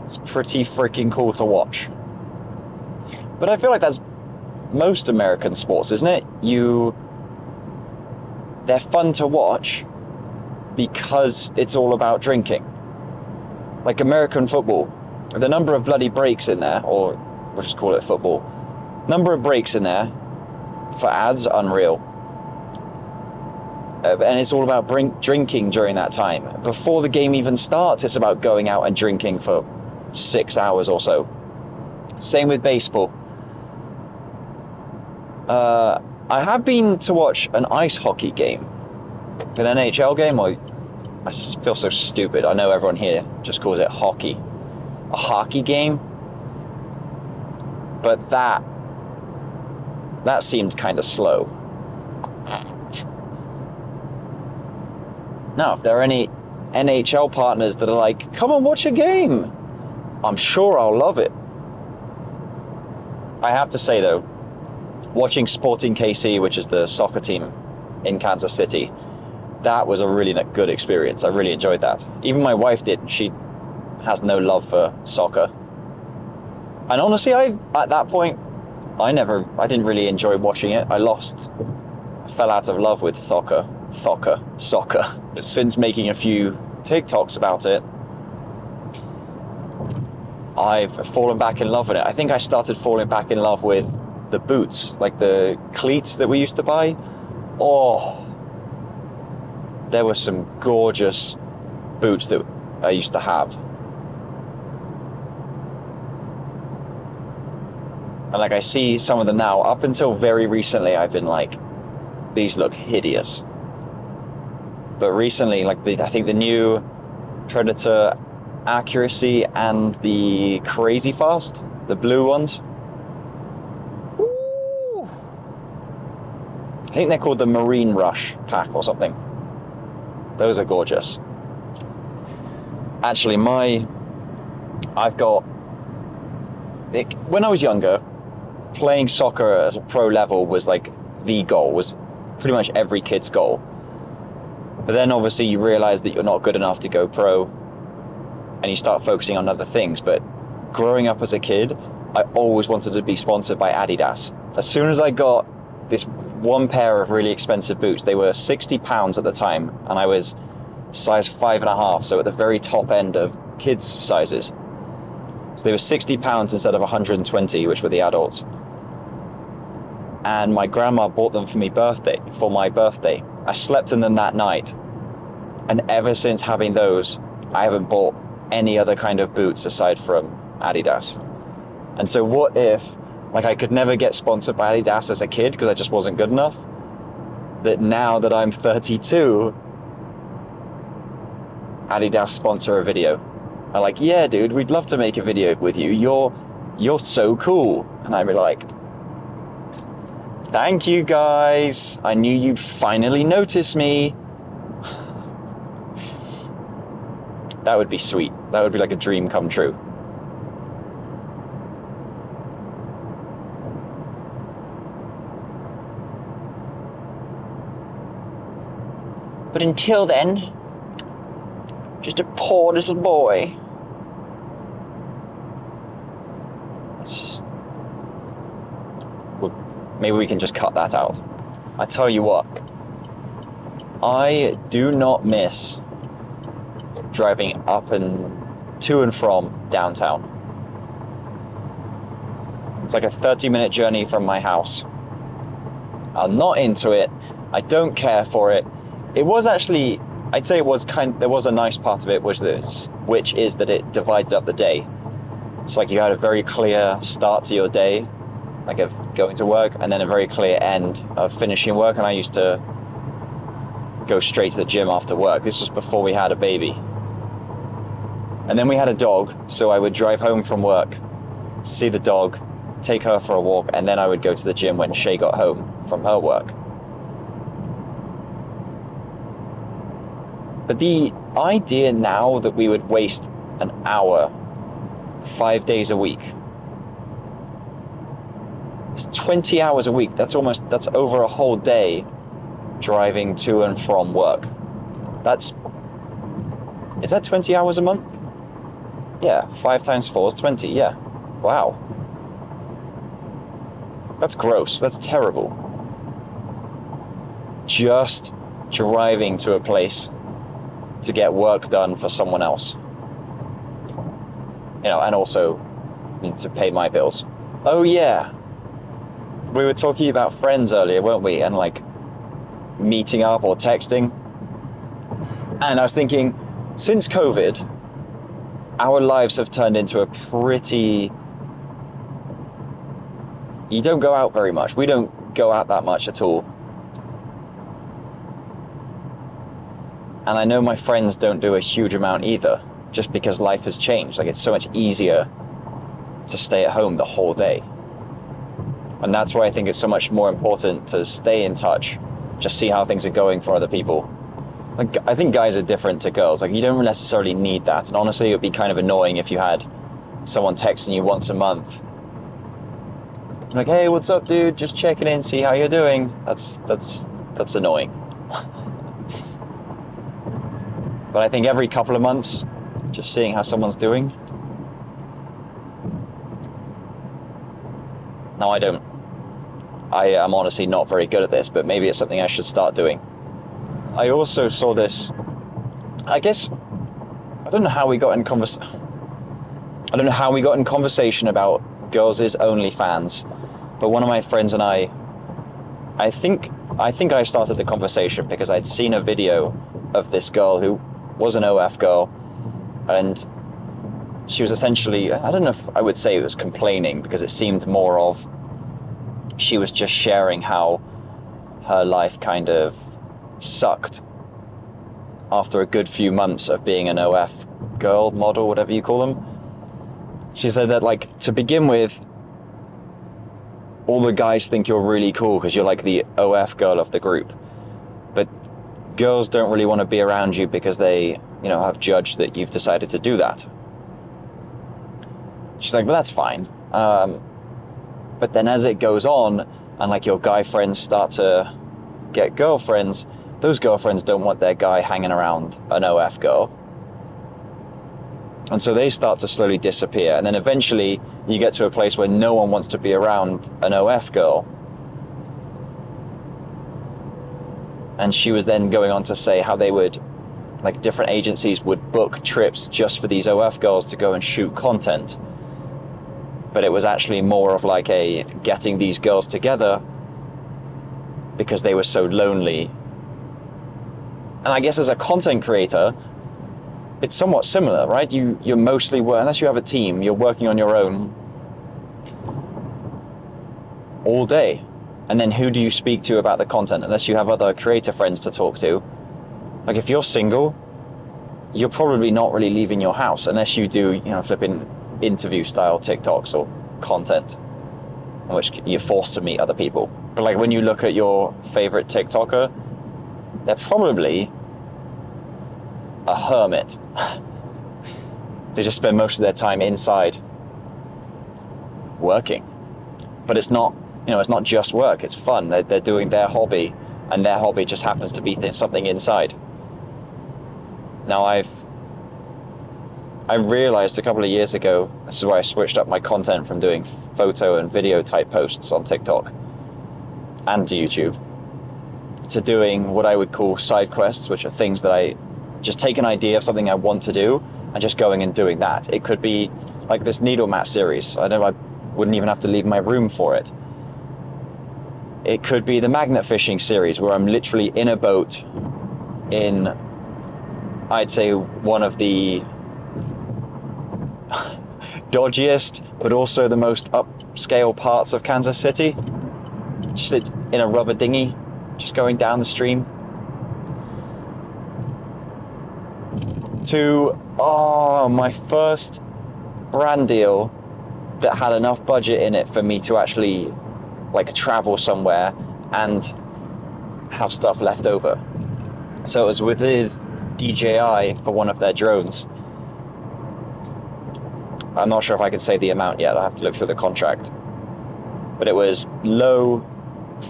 it's pretty freaking cool to watch. But I feel like that's most American sports, isn't it? You, they're fun to watch because it's all about drinking. Like American football, the number of bloody breaks in there, or we'll just call it football, number of breaks in there for ads, unreal. Uh, and it's all about brink, drinking during that time. Before the game even starts, it's about going out and drinking for six hours or so. Same with baseball. Uh, I have been to watch an ice hockey game, an N H L game. I, I feel so stupid. I know everyone here just calls it hockey. A hockey game? But that, that seemed kind of slow. Now, if there are any N H L partners that are like, come and watch a game, I'm sure I'll love it. I have to say, though, watching Sporting K C, which is the soccer team in Kansas City, that was a really good experience. I really enjoyed that. Even my wife did. She has no love for soccer. And honestly, I at that point, I never, I didn't really enjoy watching it. I lost, I fell out of love with soccer, soccer, soccer. Since making a few TikToks about it, I've fallen back in love with it. I think I started falling back in love with the boots, like the cleats that we used to buy. Oh, there were some gorgeous boots that I used to have. And like I see some of them now, up until very recently, I've been like, these look hideous. But recently, like the, I think the new Predator Accuracy and the Crazy Fast, the blue ones. Ooh. I think they're called the Marine Rush pack or something. Those are gorgeous. Actually, my, I've got, it, when I was younger, playing soccer at a pro level was like the goal, was pretty much every kid's goal. But then obviously you realize that you're not good enough to go pro and you start focusing on other things. But growing up as a kid, I always wanted to be sponsored by Adidas. As soon as I got this one pair of really expensive boots. They were sixty pounds at the time, and I was size five and a half, so at the very top end of kids' sizes. So they were sixty pounds instead of one hundred and twenty, which were the adults. And my grandma bought them for me birthday, for my birthday. I slept in them that night. And ever since having those, I haven't bought any other kind of boots aside from Adidas. And so what if, like, I could never get sponsored by Adidas as a kid because I just wasn't good enough, that now that I'm thirty-two, Adidas sponsor a video. I'm like, yeah, dude, we'd love to make a video with you. You're, you're so cool. And I'd be like, thank you, guys. I knew you'd finally notice me. That would be sweet. That would be like a dream come true. But until then, just a poor little boy. That's just, well, maybe we can just cut that out. I tell you what, I do not miss driving up and to and from downtown. It's like a thirty minute journey from my house. I'm not into it. I don't care for it. It was actually, I'd say it was kind, there was a nice part of it, which is, which is that it divided up the day. It's like you had a very clear start to your day, like of going to work and then a very clear end of finishing work. And I used to go straight to the gym after work. This was before we had a baby. And then we had a dog, so I would drive home from work, see the dog, take her for a walk, and then I would go to the gym when Shay got home from her work. But the idea now that we would waste an hour five days a week, it's twenty hours a week. That's almost, that's over a whole day driving to and from work. That's, is that twenty hours a month? Yeah, five times four is twenty, yeah. Wow. That's gross, that's terrible. Just driving to a place to get work done for someone else. You know, and also to pay my bills. Oh yeah, we were talking about friends earlier, weren't we? And like meeting up or texting. And I was thinking, since COVID, our lives have turned into a pretty, you don't go out very much. We don't go out that much at all. And I know my friends don't do a huge amount either, just because life has changed. Like, it's so much easier to stay at home the whole day. And that's why I think it's so much more important to stay in touch, just see how things are going for other people. Like, I think guys are different to girls. Like, you don't necessarily need that. And honestly, it would be kind of annoying if you had someone texting you once a month. Like, hey, what's up, dude? Just checking in, see how you're doing. That's, that's, that's annoying. But I think every couple of months, just seeing how someone's doing. No, I don't. I am honestly not very good at this, but maybe it's something I should start doing. I also saw this, I guess, I don't know how we got in convers- I don't know how we got in conversation about girls' OnlyFans, but one of my friends and I, I think I think I started the conversation because I'd seen a video of this girl who was an O F girl, and she was essentially, I don't know if I would say it was complaining, because it seemed more of, she was just sharing how her life kind of sucked after a good few months of being an O F girl, model, whatever you call them. She said that, like, to begin with, all the guys think you're really cool because you're like the O F girl of the group. But girls don't really want to be around you because they, you know, have judged that you've decided to do that. She's like, well, that's fine. Um, but then as it goes on and like your guy friends start to get girlfriends, those girlfriends don't want their guy hanging around an O F girl. And so they start to slowly disappear. And then eventually you get to a place where no one wants to be around an O F girl. And she was then going on to say how they would, like, different agencies would book trips just for these O F girls to go and shoot content. But it was actually more of like a getting these girls together because they were so lonely. And I guess as a content creator, it's somewhat similar, right? You, you're mostly, unless you have a team, you're working on your own all day. And then who do you speak to about the content unless you have other creator friends to talk to? Like, if you're single, you're probably not really leaving your house unless you do, you know, flipping interview style TikToks or content in which you're forced to meet other people. But like, when you look at your favorite TikToker, they're probably a hermit. They just spend most of their time inside working. But it's not, you know, it's not just work, it's fun. They're, they're doing their hobby, and their hobby just happens to be th- something inside. Now, I've, I realized a couple of years ago, this is why I switched up my content from doing photo and video type posts on TikTok and YouTube to doing what I would call side quests, which are things that I just take an idea of something I want to do and just going and doing that. It could be like this needle mat series. I know I wouldn't even have to leave my room for it. It could be the magnet fishing series where I'm literally in a boat in, I'd say, one of the dodgiest, but also the most upscale parts of Kansas City. Just in a rubber dinghy, just going down the stream. To, oh, my first brand deal that had enough budget in it for me to actually like travel somewhere and have stuff left over. So it was with the D J I for one of their drones. I'm not sure if I can say the amount yet, I have to look through the contract. But it was low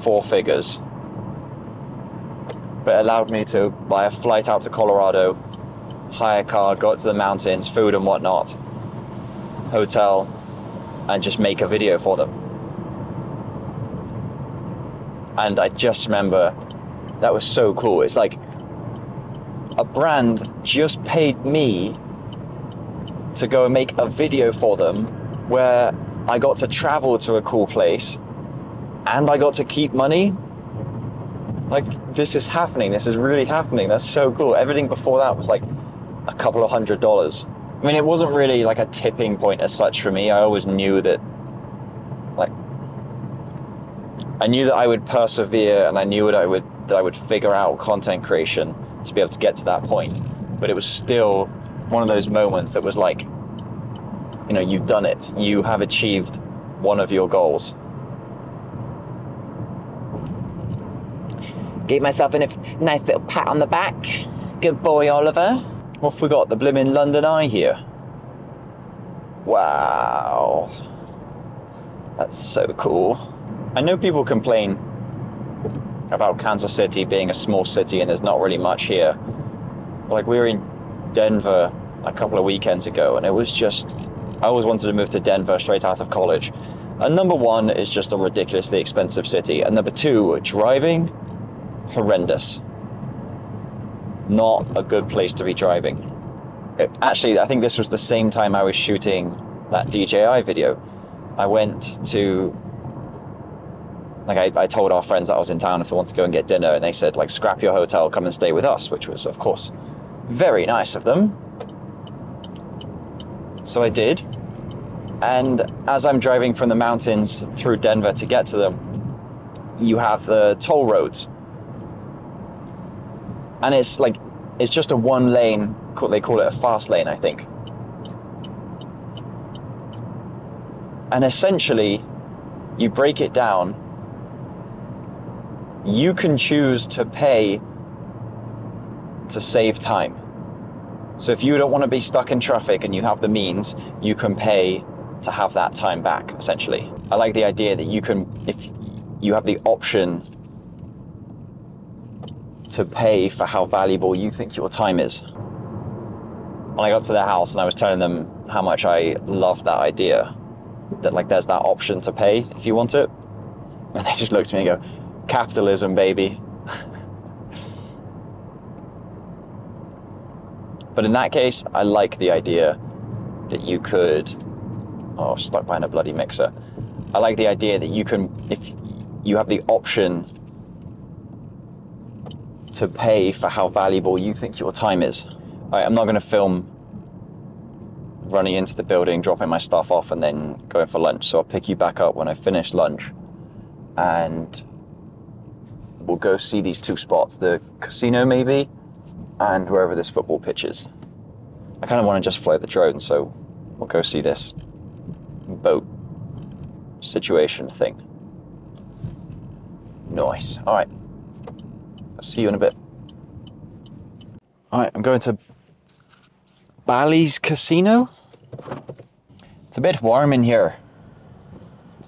four figures. But it allowed me to buy a flight out to Colorado, hire a car, go up to the mountains, food and whatnot, hotel, and just make a video for them. And I just remember that was so cool. It's like a brand just paid me to go and make a video for them where I got to travel to a cool place and I got to keep money. Like, this is happening. This is really happening. That's so cool. Everything before that was like a couple of hundred dollars. I mean, it wasn't really like a tipping point as such for me. I always knew that, like, I knew that I would persevere and I knew that I would, that I would figure out content creation to be able to get to that point. But it was still one of those moments that was like, you know, you've done it. You have achieved one of your goals. Gave myself a nice little pat on the back. Good boy, Oliver. What have we got? The blimmin' London Eye here. Wow. That's so cool. I know people complain about Kansas City being a small city and there's not really much here. Like, we were in Denver a couple of weekends ago and it was just, I always wanted to move to Denver straight out of college. And number one, it's just a ridiculously expensive city. And number two, driving, horrendous. Not a good place to be driving. It, actually, I think this was the same time I was shooting that D J I video. I went to, like, I, I told our friends that I was in town if they wanted to go and get dinner, and they said, like, scrap your hotel, come and stay with us, which was, of course, very nice of them. So I did. And as I'm driving from the mountains through Denver to get to them, you have the toll roads. And it's like, it's just a one lane, they call it a fast lane, I think. And essentially, you break it down, you can choose to pay to save time. So if you don't want to be stuck in traffic and you have the means, you can pay to have that time back, essentially. I like the idea that you can, if you have the option to pay for how valuable you think your time is. When I got to their house and I was telling them how much I loved that idea, that like there's that option to pay if you want it. And they just looked at me and go, capitalism, baby. But in that case, I like the idea that you could, oh, stuck behind a bloody mixer. I like the idea that you can, if you have the option to pay for how valuable you think your time is. All right, I'm not gonna film running into the building, dropping my stuff off and then going for lunch. So I'll pick you back up when I finish lunch and we'll go see these two spots, the casino maybe, and wherever this football pitch is. I kind of wanna just fly the drone, so we'll go see this boat situation thing. Nice, all right. See you in a bit. All right, I'm going to Bally's Casino. It's a bit warm in here.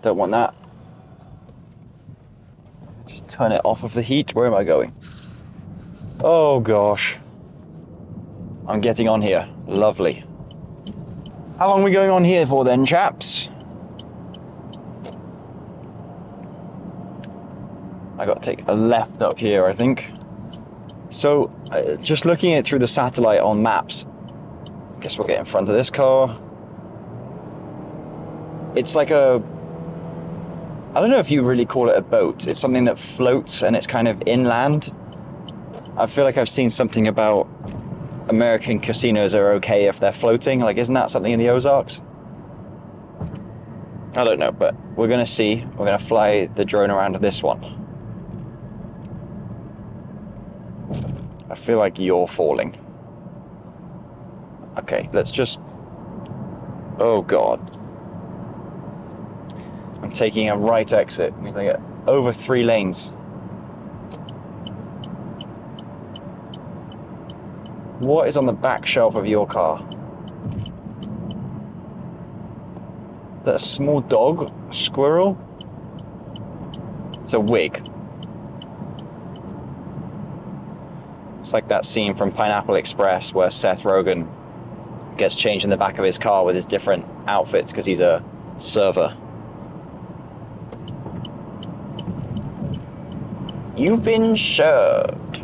Don't want that. Just turn it off of the heat. Where am I going? Oh gosh. I'm getting on here. Lovely. How long are we going on here for then, chaps? I got to take a left up here, I think. So uh, just looking at it through the satellite on maps, I guess we'll get in front of this car. It's like a, I don't know if you really call it a boat. It's something that floats and it's kind of inland. I feel like I've seen something about American casinos are okay if they're floating. Like, isn't that something in the Ozarks? I don't know, but we're going to see. We're going to fly the drone around this one. I feel like you're falling. Okay, let's just... Oh, God. I'm taking a right exit. Means I get over three lanes. What is on the back shelf of your car? Is that a small dog? A squirrel? It's a wig. It's like that scene from Pineapple Express where Seth Rogen gets changed in the back of his car with his different outfits because he's a server. You've been served.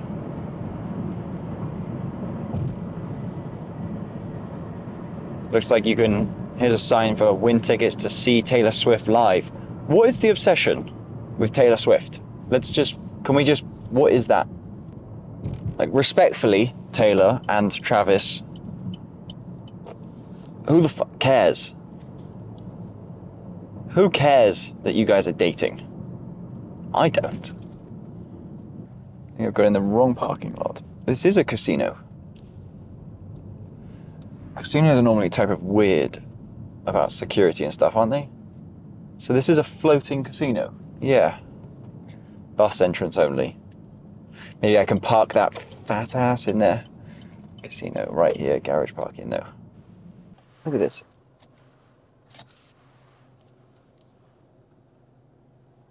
Looks like you can... Here's a sign for win tickets to see Taylor Swift live. What is the obsession with Taylor Swift? Let's just... Can we just... What is that? Like, respectfully, Taylor and Travis, who the fuck cares? Who cares that you guys are dating? I don't. I think I've got in the wrong parking lot. This is a casino. Casinos are normally a type of weird about security and stuff, aren't they? So this is a floating casino. Yeah. Bus entrance only. Maybe I can park that fat ass in there. Casino right here, garage parking though. Look at this.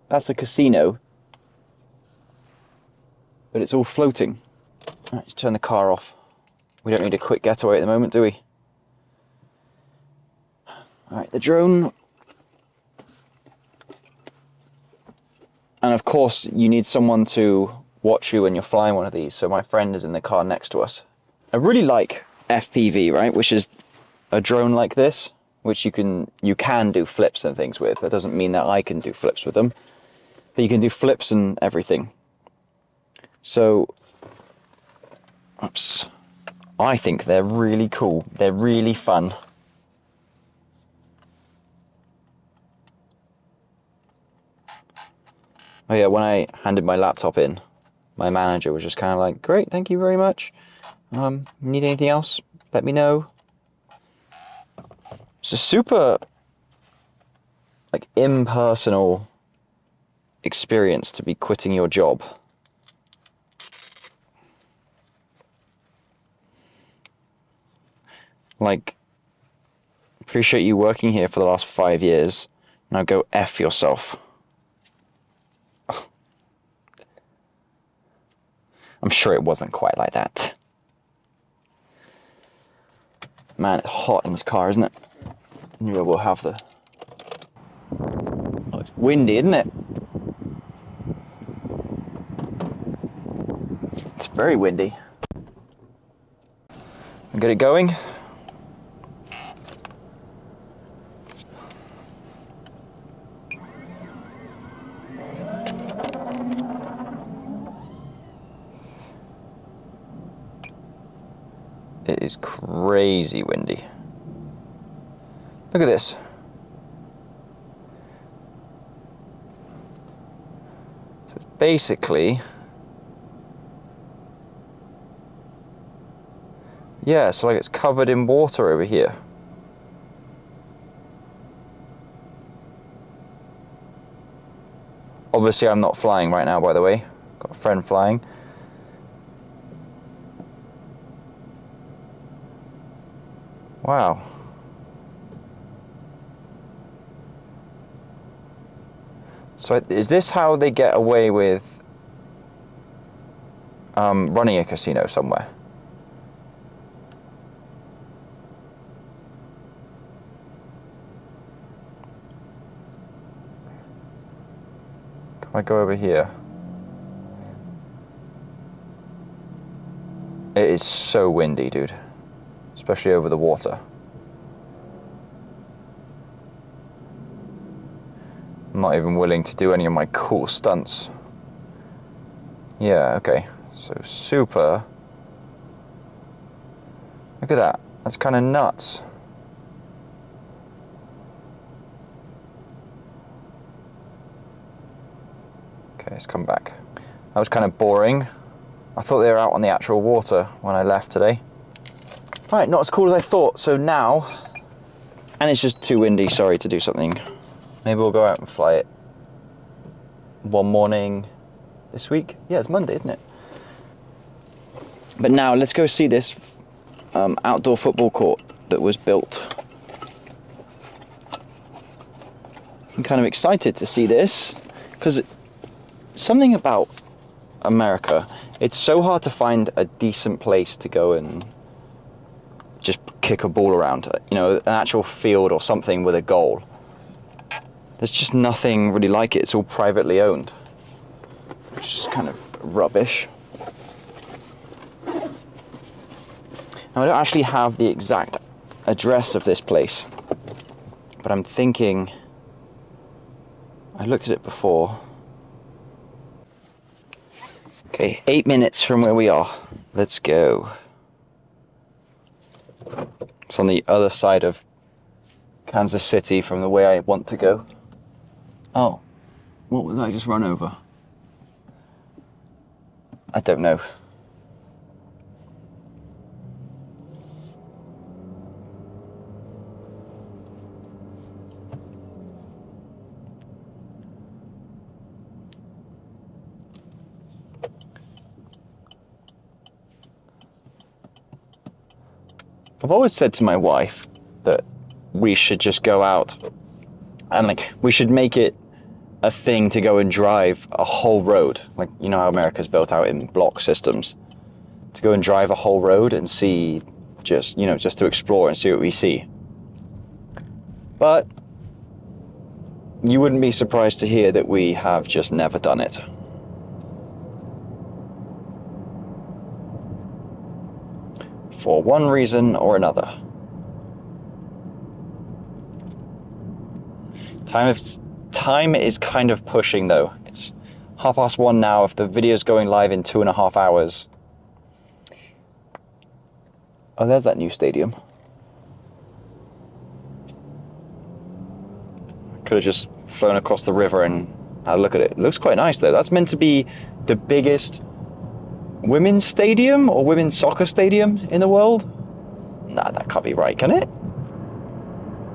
That's a casino, but it's all floating. All right, just turn the car off. We don't need a quick getaway at the moment, do we? All right, the drone. And of course, you need someone to watch you when you're flying one of these, so my friend is in the car next to us. I really like F P V, right, which is a drone like this, which you can you can do flips and things with. That doesn't mean that I can do flips with them, but you can do flips and everything. So, oops, I think they're really cool. They're really fun. Oh yeah, when I handed my laptop in, my manager was just kind of like, great, thank you very much. Um, need anything else? Let me know. It's a super, like, impersonal experience to be quitting your job. Like, appreciate you working here for the last five years. Now go F yourself. I'm sure it wasn't quite like that. Man, it's hot in this car, isn't it? Yeah, we'll have the... Oh, it's windy, isn't it? It's very windy. I'll get it going. It is crazy windy. Look at this. So it's basically, yeah, so like it's covered in water over here. Obviously I'm not flying right now, by the way. Got a friend flying. Wow. So is this how they get away with um, running a casino somewhere? Can I go over here? It is so windy, dude. Especially over the water. I'm not even willing to do any of my cool stunts. Yeah, okay. So super. Look at that. That's kind of nuts. Okay, let's come back. That was kind of boring. I thought they were out on the actual water when I left today. All right, not as cool as I thought. So now, and it's just too windy, sorry, to do something. Maybe we'll go out and fly it one morning this week. Yeah, it's Monday, isn't it? But now let's go see this um, outdoor football court that was built. I'm kind of excited to see this because something about America, it's so hard to find a decent place to go and just kick a ball around, you know, an actual field or something with a goal. There's just nothing really like it. It's all privately owned, which is kind of rubbish. Now, I don't actually have the exact address of this place, but I'm thinking, I looked at it before. Okay, eight minutes from where we are. Let's go. It's on the other side of Kansas City from the way I want to go. Oh, what was I just run over? I don't know. I've always said to my wife that we should just go out and, like, we should make it a thing to go and drive a whole road. Like, you know how America's built out in block systems. To go and drive a whole road and see, just, you know, just to explore and see what we see. But you wouldn't be surprised to hear that we have just never done it. For one reason or another. Time is, time is kind of pushing though. It's half past one now. If the video's going live in two and a half hours. Oh, there's that new stadium. Could have just flown across the river and had a look at it. It looks quite nice though. That's meant to be the biggest women's stadium or women's soccer stadium in the world? Nah, that can't be right, can it?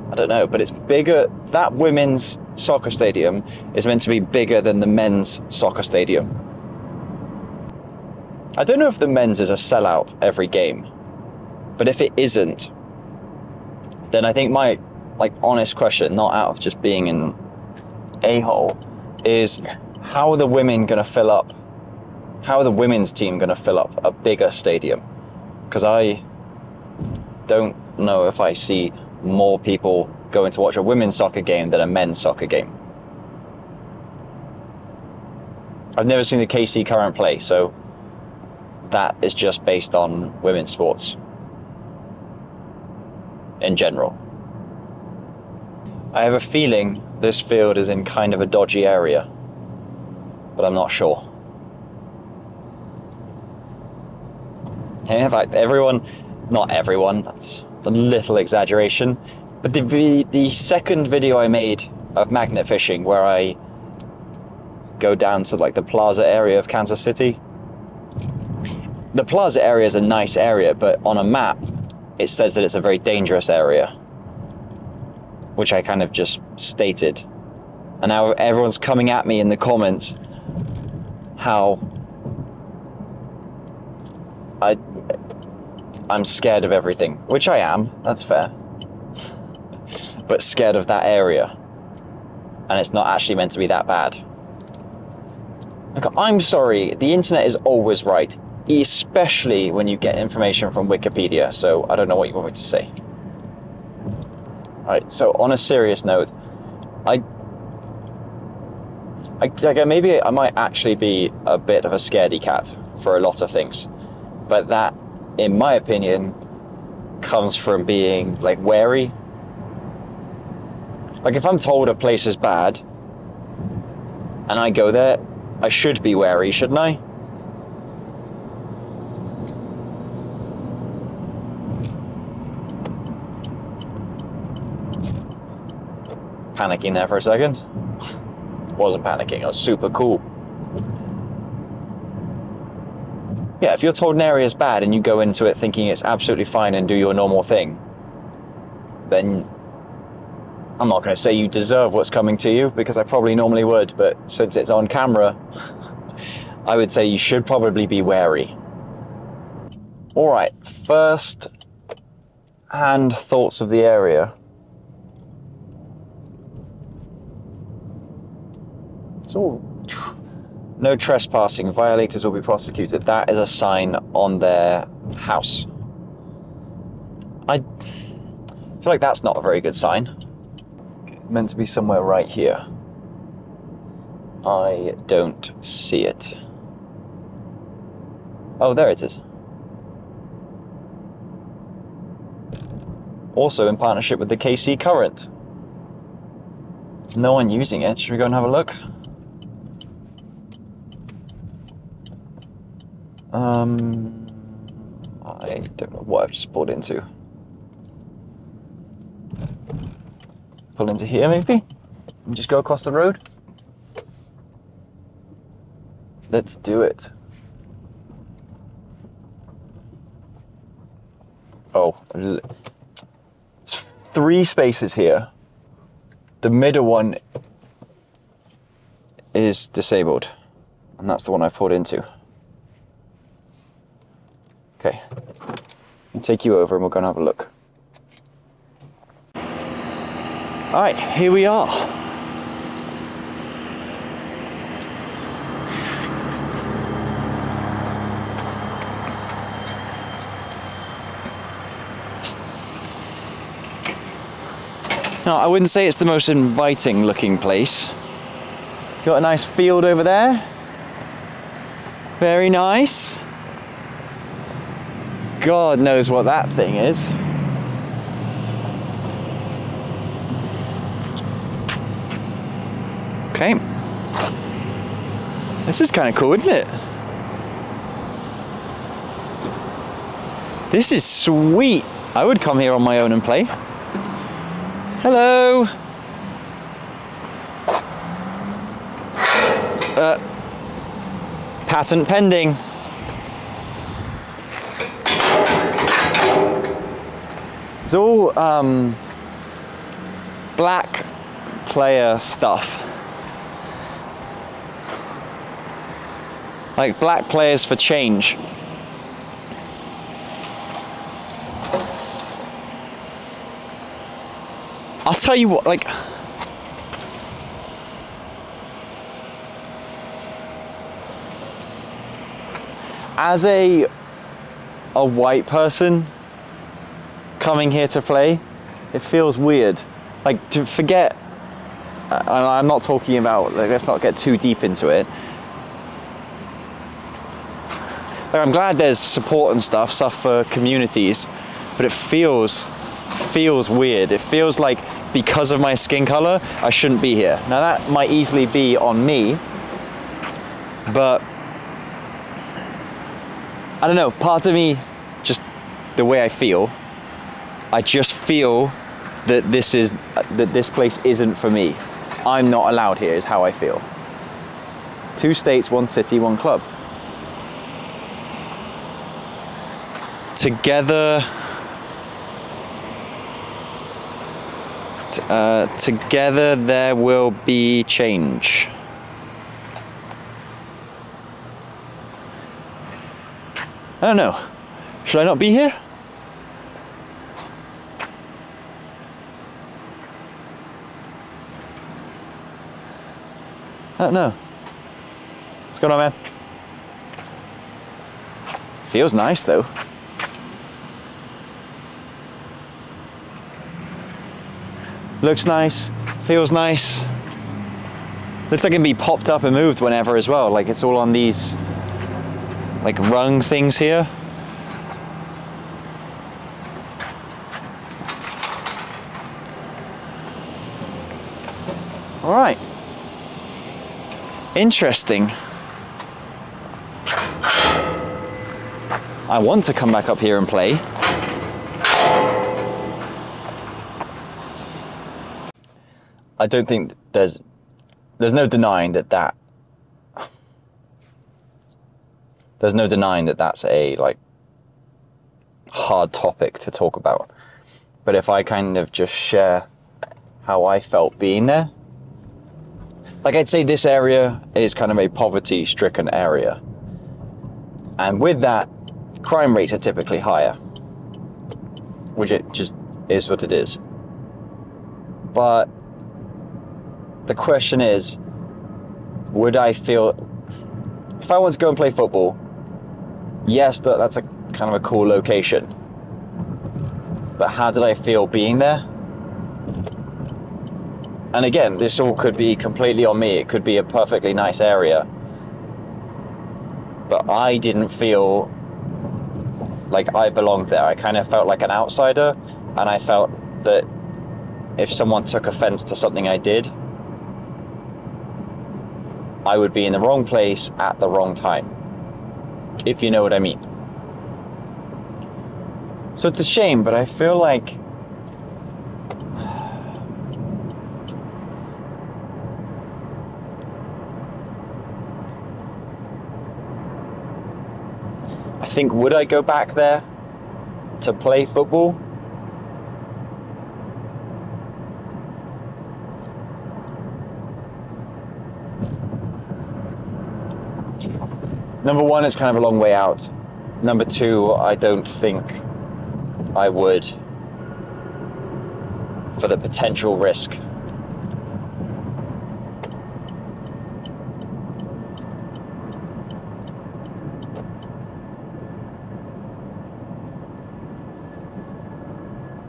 I don't know, but it's bigger. That women's soccer stadium is meant to be bigger than the men's soccer stadium. I don't know if the men's is a sellout every game, but if it isn't, then I think my, like, honest question, not out of just being an a-hole, is how are the women going to fill up? How are the women's team going to fill up a bigger stadium? Because I don't know if I see more people going to watch a women's soccer game than a men's soccer game. I've never seen the K C Current play, so that is just based on women's sports in general. I have a feeling this field is in kind of a dodgy area, but I'm not sure. In fact, everyone, not everyone, that's a little exaggeration, but the, the second video I made of magnet fishing, where I go down to like the plaza area of Kansas City. The plaza area is a nice area, but on a map, it says that it's a very dangerous area, which I kind of just stated. And now everyone's coming at me in the comments how I, I'm scared of everything, which I am, that's fair, but scared of that area, and it's not actually meant to be that bad. Okay, I'm sorry, the internet is always right, especially when you get information from Wikipedia, so I don't know what you want me to say. Alright, so on a serious note, I, I, like, maybe I might actually be a bit of a scaredy cat for a lot of things. But that, in my opinion, comes from being, like, wary. Like, if I'm told a place is bad, and I go there, I should be wary, shouldn't I? Panicking there for a second. Wasn't panicking, I was super cool. Yeah, if you're told an area is bad and you go into it thinking it's absolutely fine and do your normal thing, then I'm not going to say you deserve what's coming to you, because I probably normally would, but since it's on camera, I would say you should probably be wary. All right, first hand thoughts of the area. It's all... No trespassing, violators will be prosecuted. That is a sign on their house. I feel like that's not a very good sign. It's meant to be somewhere right here. I don't see it. Oh, there it is. Also in partnership with the K C Current. No one using it. Should we go and have a look? Um, I don't know what I've just pulled into. Pull into here maybe? And just go across the road? Let's do it. Oh, it's three spaces here. The middle one is disabled, and that's the one I pulled into. Okay, I'll take you over and we're going to have a look. All right, here we are. Now, I wouldn't say it's the most inviting looking place. Got a nice field over there. Very nice. God knows what that thing is. Okay. This is kind of cool, isn't it? This is sweet. I would come here on my own and play. Hello. Uh, patent pending. It's all um, black player stuff. Like black players for change. I'll tell you what, like... As a, a white person, coming here to play, it feels weird. Like, to forget, I'm not talking about, like, let's not get too deep into it. Like, I'm glad there's support and stuff, stuff for communities, but it feels, feels weird. It feels like because of my skin color, I shouldn't be here. Now that might easily be on me, but I don't know, part of me, just the way I feel, I just feel that this is that this place isn't for me. I'm not allowed here is how I feel. Two states, one city, one club. Together, uh, together there will be change. I don't know. Should I not be here? I don't know. What's going on, man? Feels nice, though. Looks nice. Feels nice. Looks like it can be popped up and moved whenever as well. Like, it's all on these, like, rung things here. All right. Interesting. I want to come back up here and play. I don't think there's, there's no denying that that there's no denying that that's a like hard topic to talk about. But if I kind of just share how I felt being there, like I'd say this area is kind of a poverty-stricken area. And with that, crime rates are typically higher, which it just is what it is. But the question is, would I feel, if I want to go and play football, yes, that, that's a kind of a cool location. But how did I feel being there? And again, this all could be completely on me. It could be a perfectly nice area. But I didn't feel like I belonged there. I kind of felt like an outsider, and I felt that if someone took offense to something I did, I would be in the wrong place at the wrong time, if you know what I mean. So it's a shame, but I feel like I think, would I go back there to play football? Number one, it's kind of a long way out. Number two, I don't think I would, for the potential risk.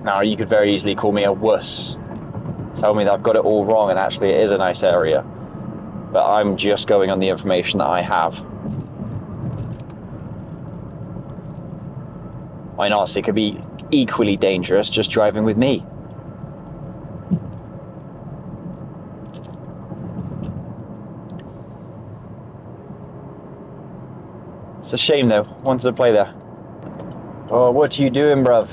Now, you could very easily call me a wuss, tell me that I've got it all wrong and actually it is a nice area, but I'm just going on the information that I have. I mean, honestly, it could be equally dangerous just driving with me. It's a shame though, wanted to play there. Oh, what are you doing, bruv?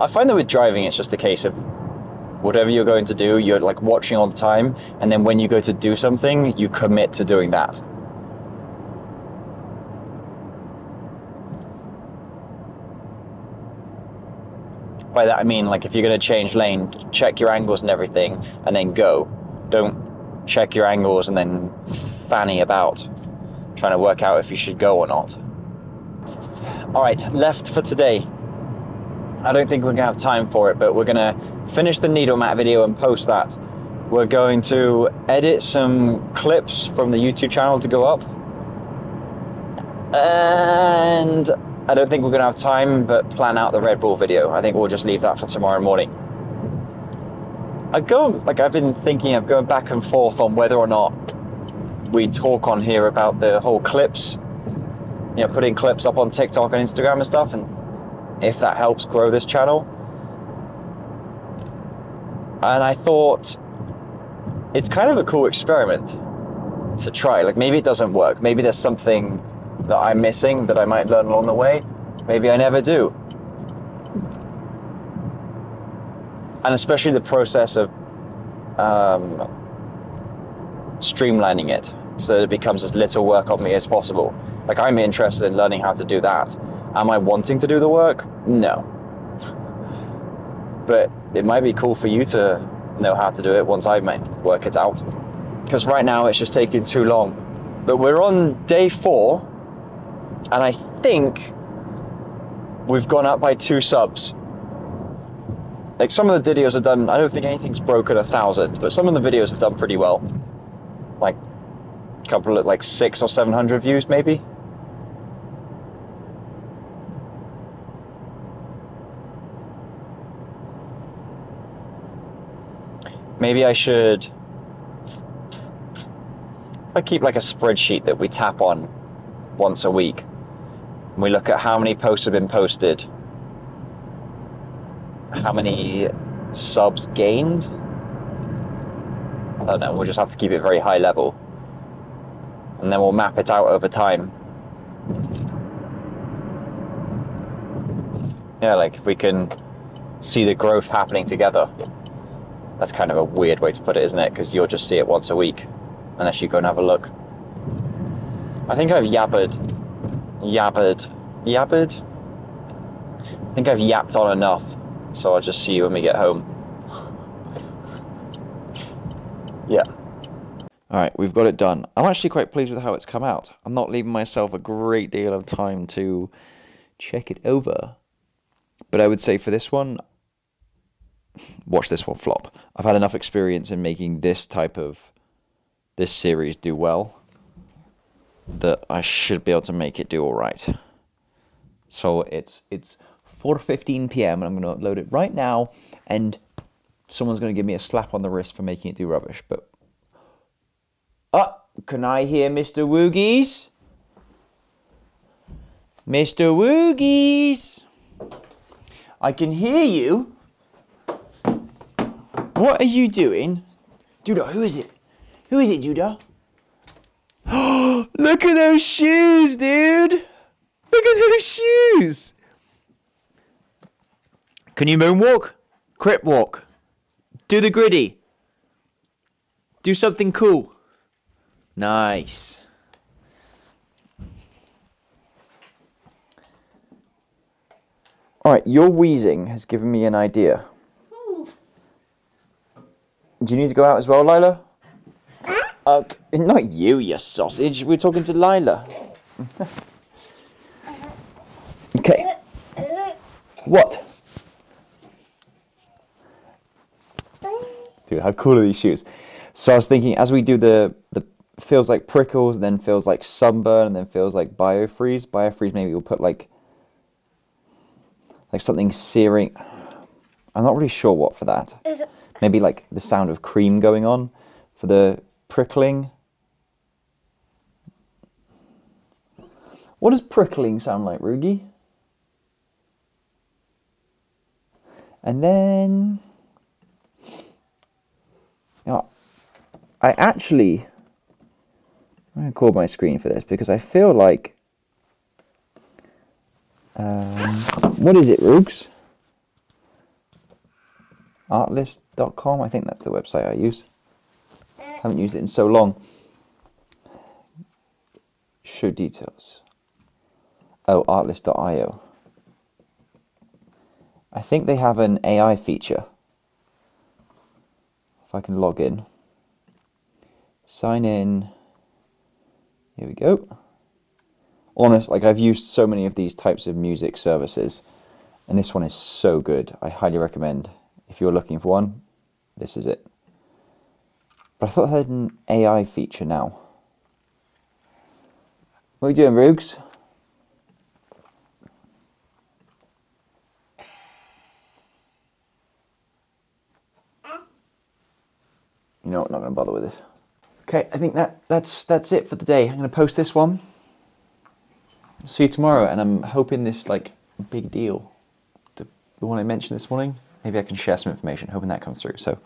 I find that with driving, it's just a case of whatever you're going to do, you're like watching all the time, and then when you go to do something, you commit to doing that. By that I mean, like, if you're going to change lane, check your angles and everything, and then go. Don't check your angles and then fanny about, trying to work out if you should go or not. All right, left for today. I don't think we're going to have time for it, but we're going to finish the needle mat video and post that. We're going to edit some clips from the YouTube channel to go up. And I don't think we're going to have time, but plan out the Red Bull video. I think we'll just leave that for tomorrow morning. I go, like, I've been thinking, I'm going back and forth on whether or not we talk on here about the whole clips, you know, putting clips up on TikTok and Instagram and stuff, and if that helps grow this channel. And I thought it's kind of a cool experiment to try. Like, maybe it doesn't work. Maybe there's something that I'm missing that I might learn along the way. Maybe I never do. And especially the process of um, streamlining it so that it becomes as little work on me as possible. Like, I'm interested in learning how to do that. Am I wanting to do the work? No. But it might be cool for you to know how to do it once I work it out. Because right now it's just taking too long. But we're on day four, and I think we've gone up by two subs. Like, some of the videos have done, I don't think anything's broken a thousand, but some of the videos have done pretty well. Like a couple of, like six or seven hundred views maybe. Maybe I should, I keep like a spreadsheet that we tap on once a week. We look at how many posts have been posted, how many subs gained. I don't know, we'll just have to keep it very high level. And then we'll map it out over time. Yeah, like if we can see the growth happening together. That's kind of a weird way to put it, isn't it? Because you'll just see it once a week, unless you go and have a look. I think I've yappered. Yappered. Yappered? I think I've yapped on enough, so I'll just see you when we get home. Yeah. Alright, we've got it done. I'm actually quite pleased with how it's come out. I'm not leaving myself a great deal of time to check it over. But I would say for this one, watch this one flop. I've had enough experience in making this type of, this series do well, that I should be able to make it do all right. So it's it's four fifteen p m and I'm going to upload it right now, and someone's going to give me a slap on the wrist for making it do rubbish. But, oh, can I hear Mister Woogies? Mister Woogies! I can hear you. What are you doing? Duda, who is it? Who is it, Duda? Oh, look at those shoes, dude. Look at those shoes. Can you moonwalk? Crip walk. Do the gritty. Do something cool. Nice. All right, your wheezing has given me an idea. Ooh. Do you need to go out as well, Lila? uh, not you, you sausage. We're talking to Lila. Okay. What? Dude, how cool are these shoes? So I was thinking, as we do the the feels like prickles, and then feels like sunburn, and then feels like biofreeze. Biofreeze, maybe we'll put like. Like something searing, I'm not really sure what for that. Maybe like the sound of cream going on for the prickling. What does prickling sound like, Rugi? And then, oh, I actually, I'm gonna record my screen for this because I feel like, um, what is it, Roogs? Artlist dot com, I think that's the website I use. Haven't used it in so long. Show details. Oh, artlist dot i o. I think they have an A I feature. If I can log in. Sign in. Here we go. Honest, like I've used so many of these types of music services, and this one is so good. I highly recommend. If you're looking for one, this is it. But I thought I had an A I feature now. What are you doing, Roogs? You know what, I'm not going to bother with this. Okay, I think that that's that's it for the day. I'm going to post this one. See you tomorrow, and I'm hoping this like big deal, the, the one I mentioned this morning, maybe I can share some information, hoping that comes through. So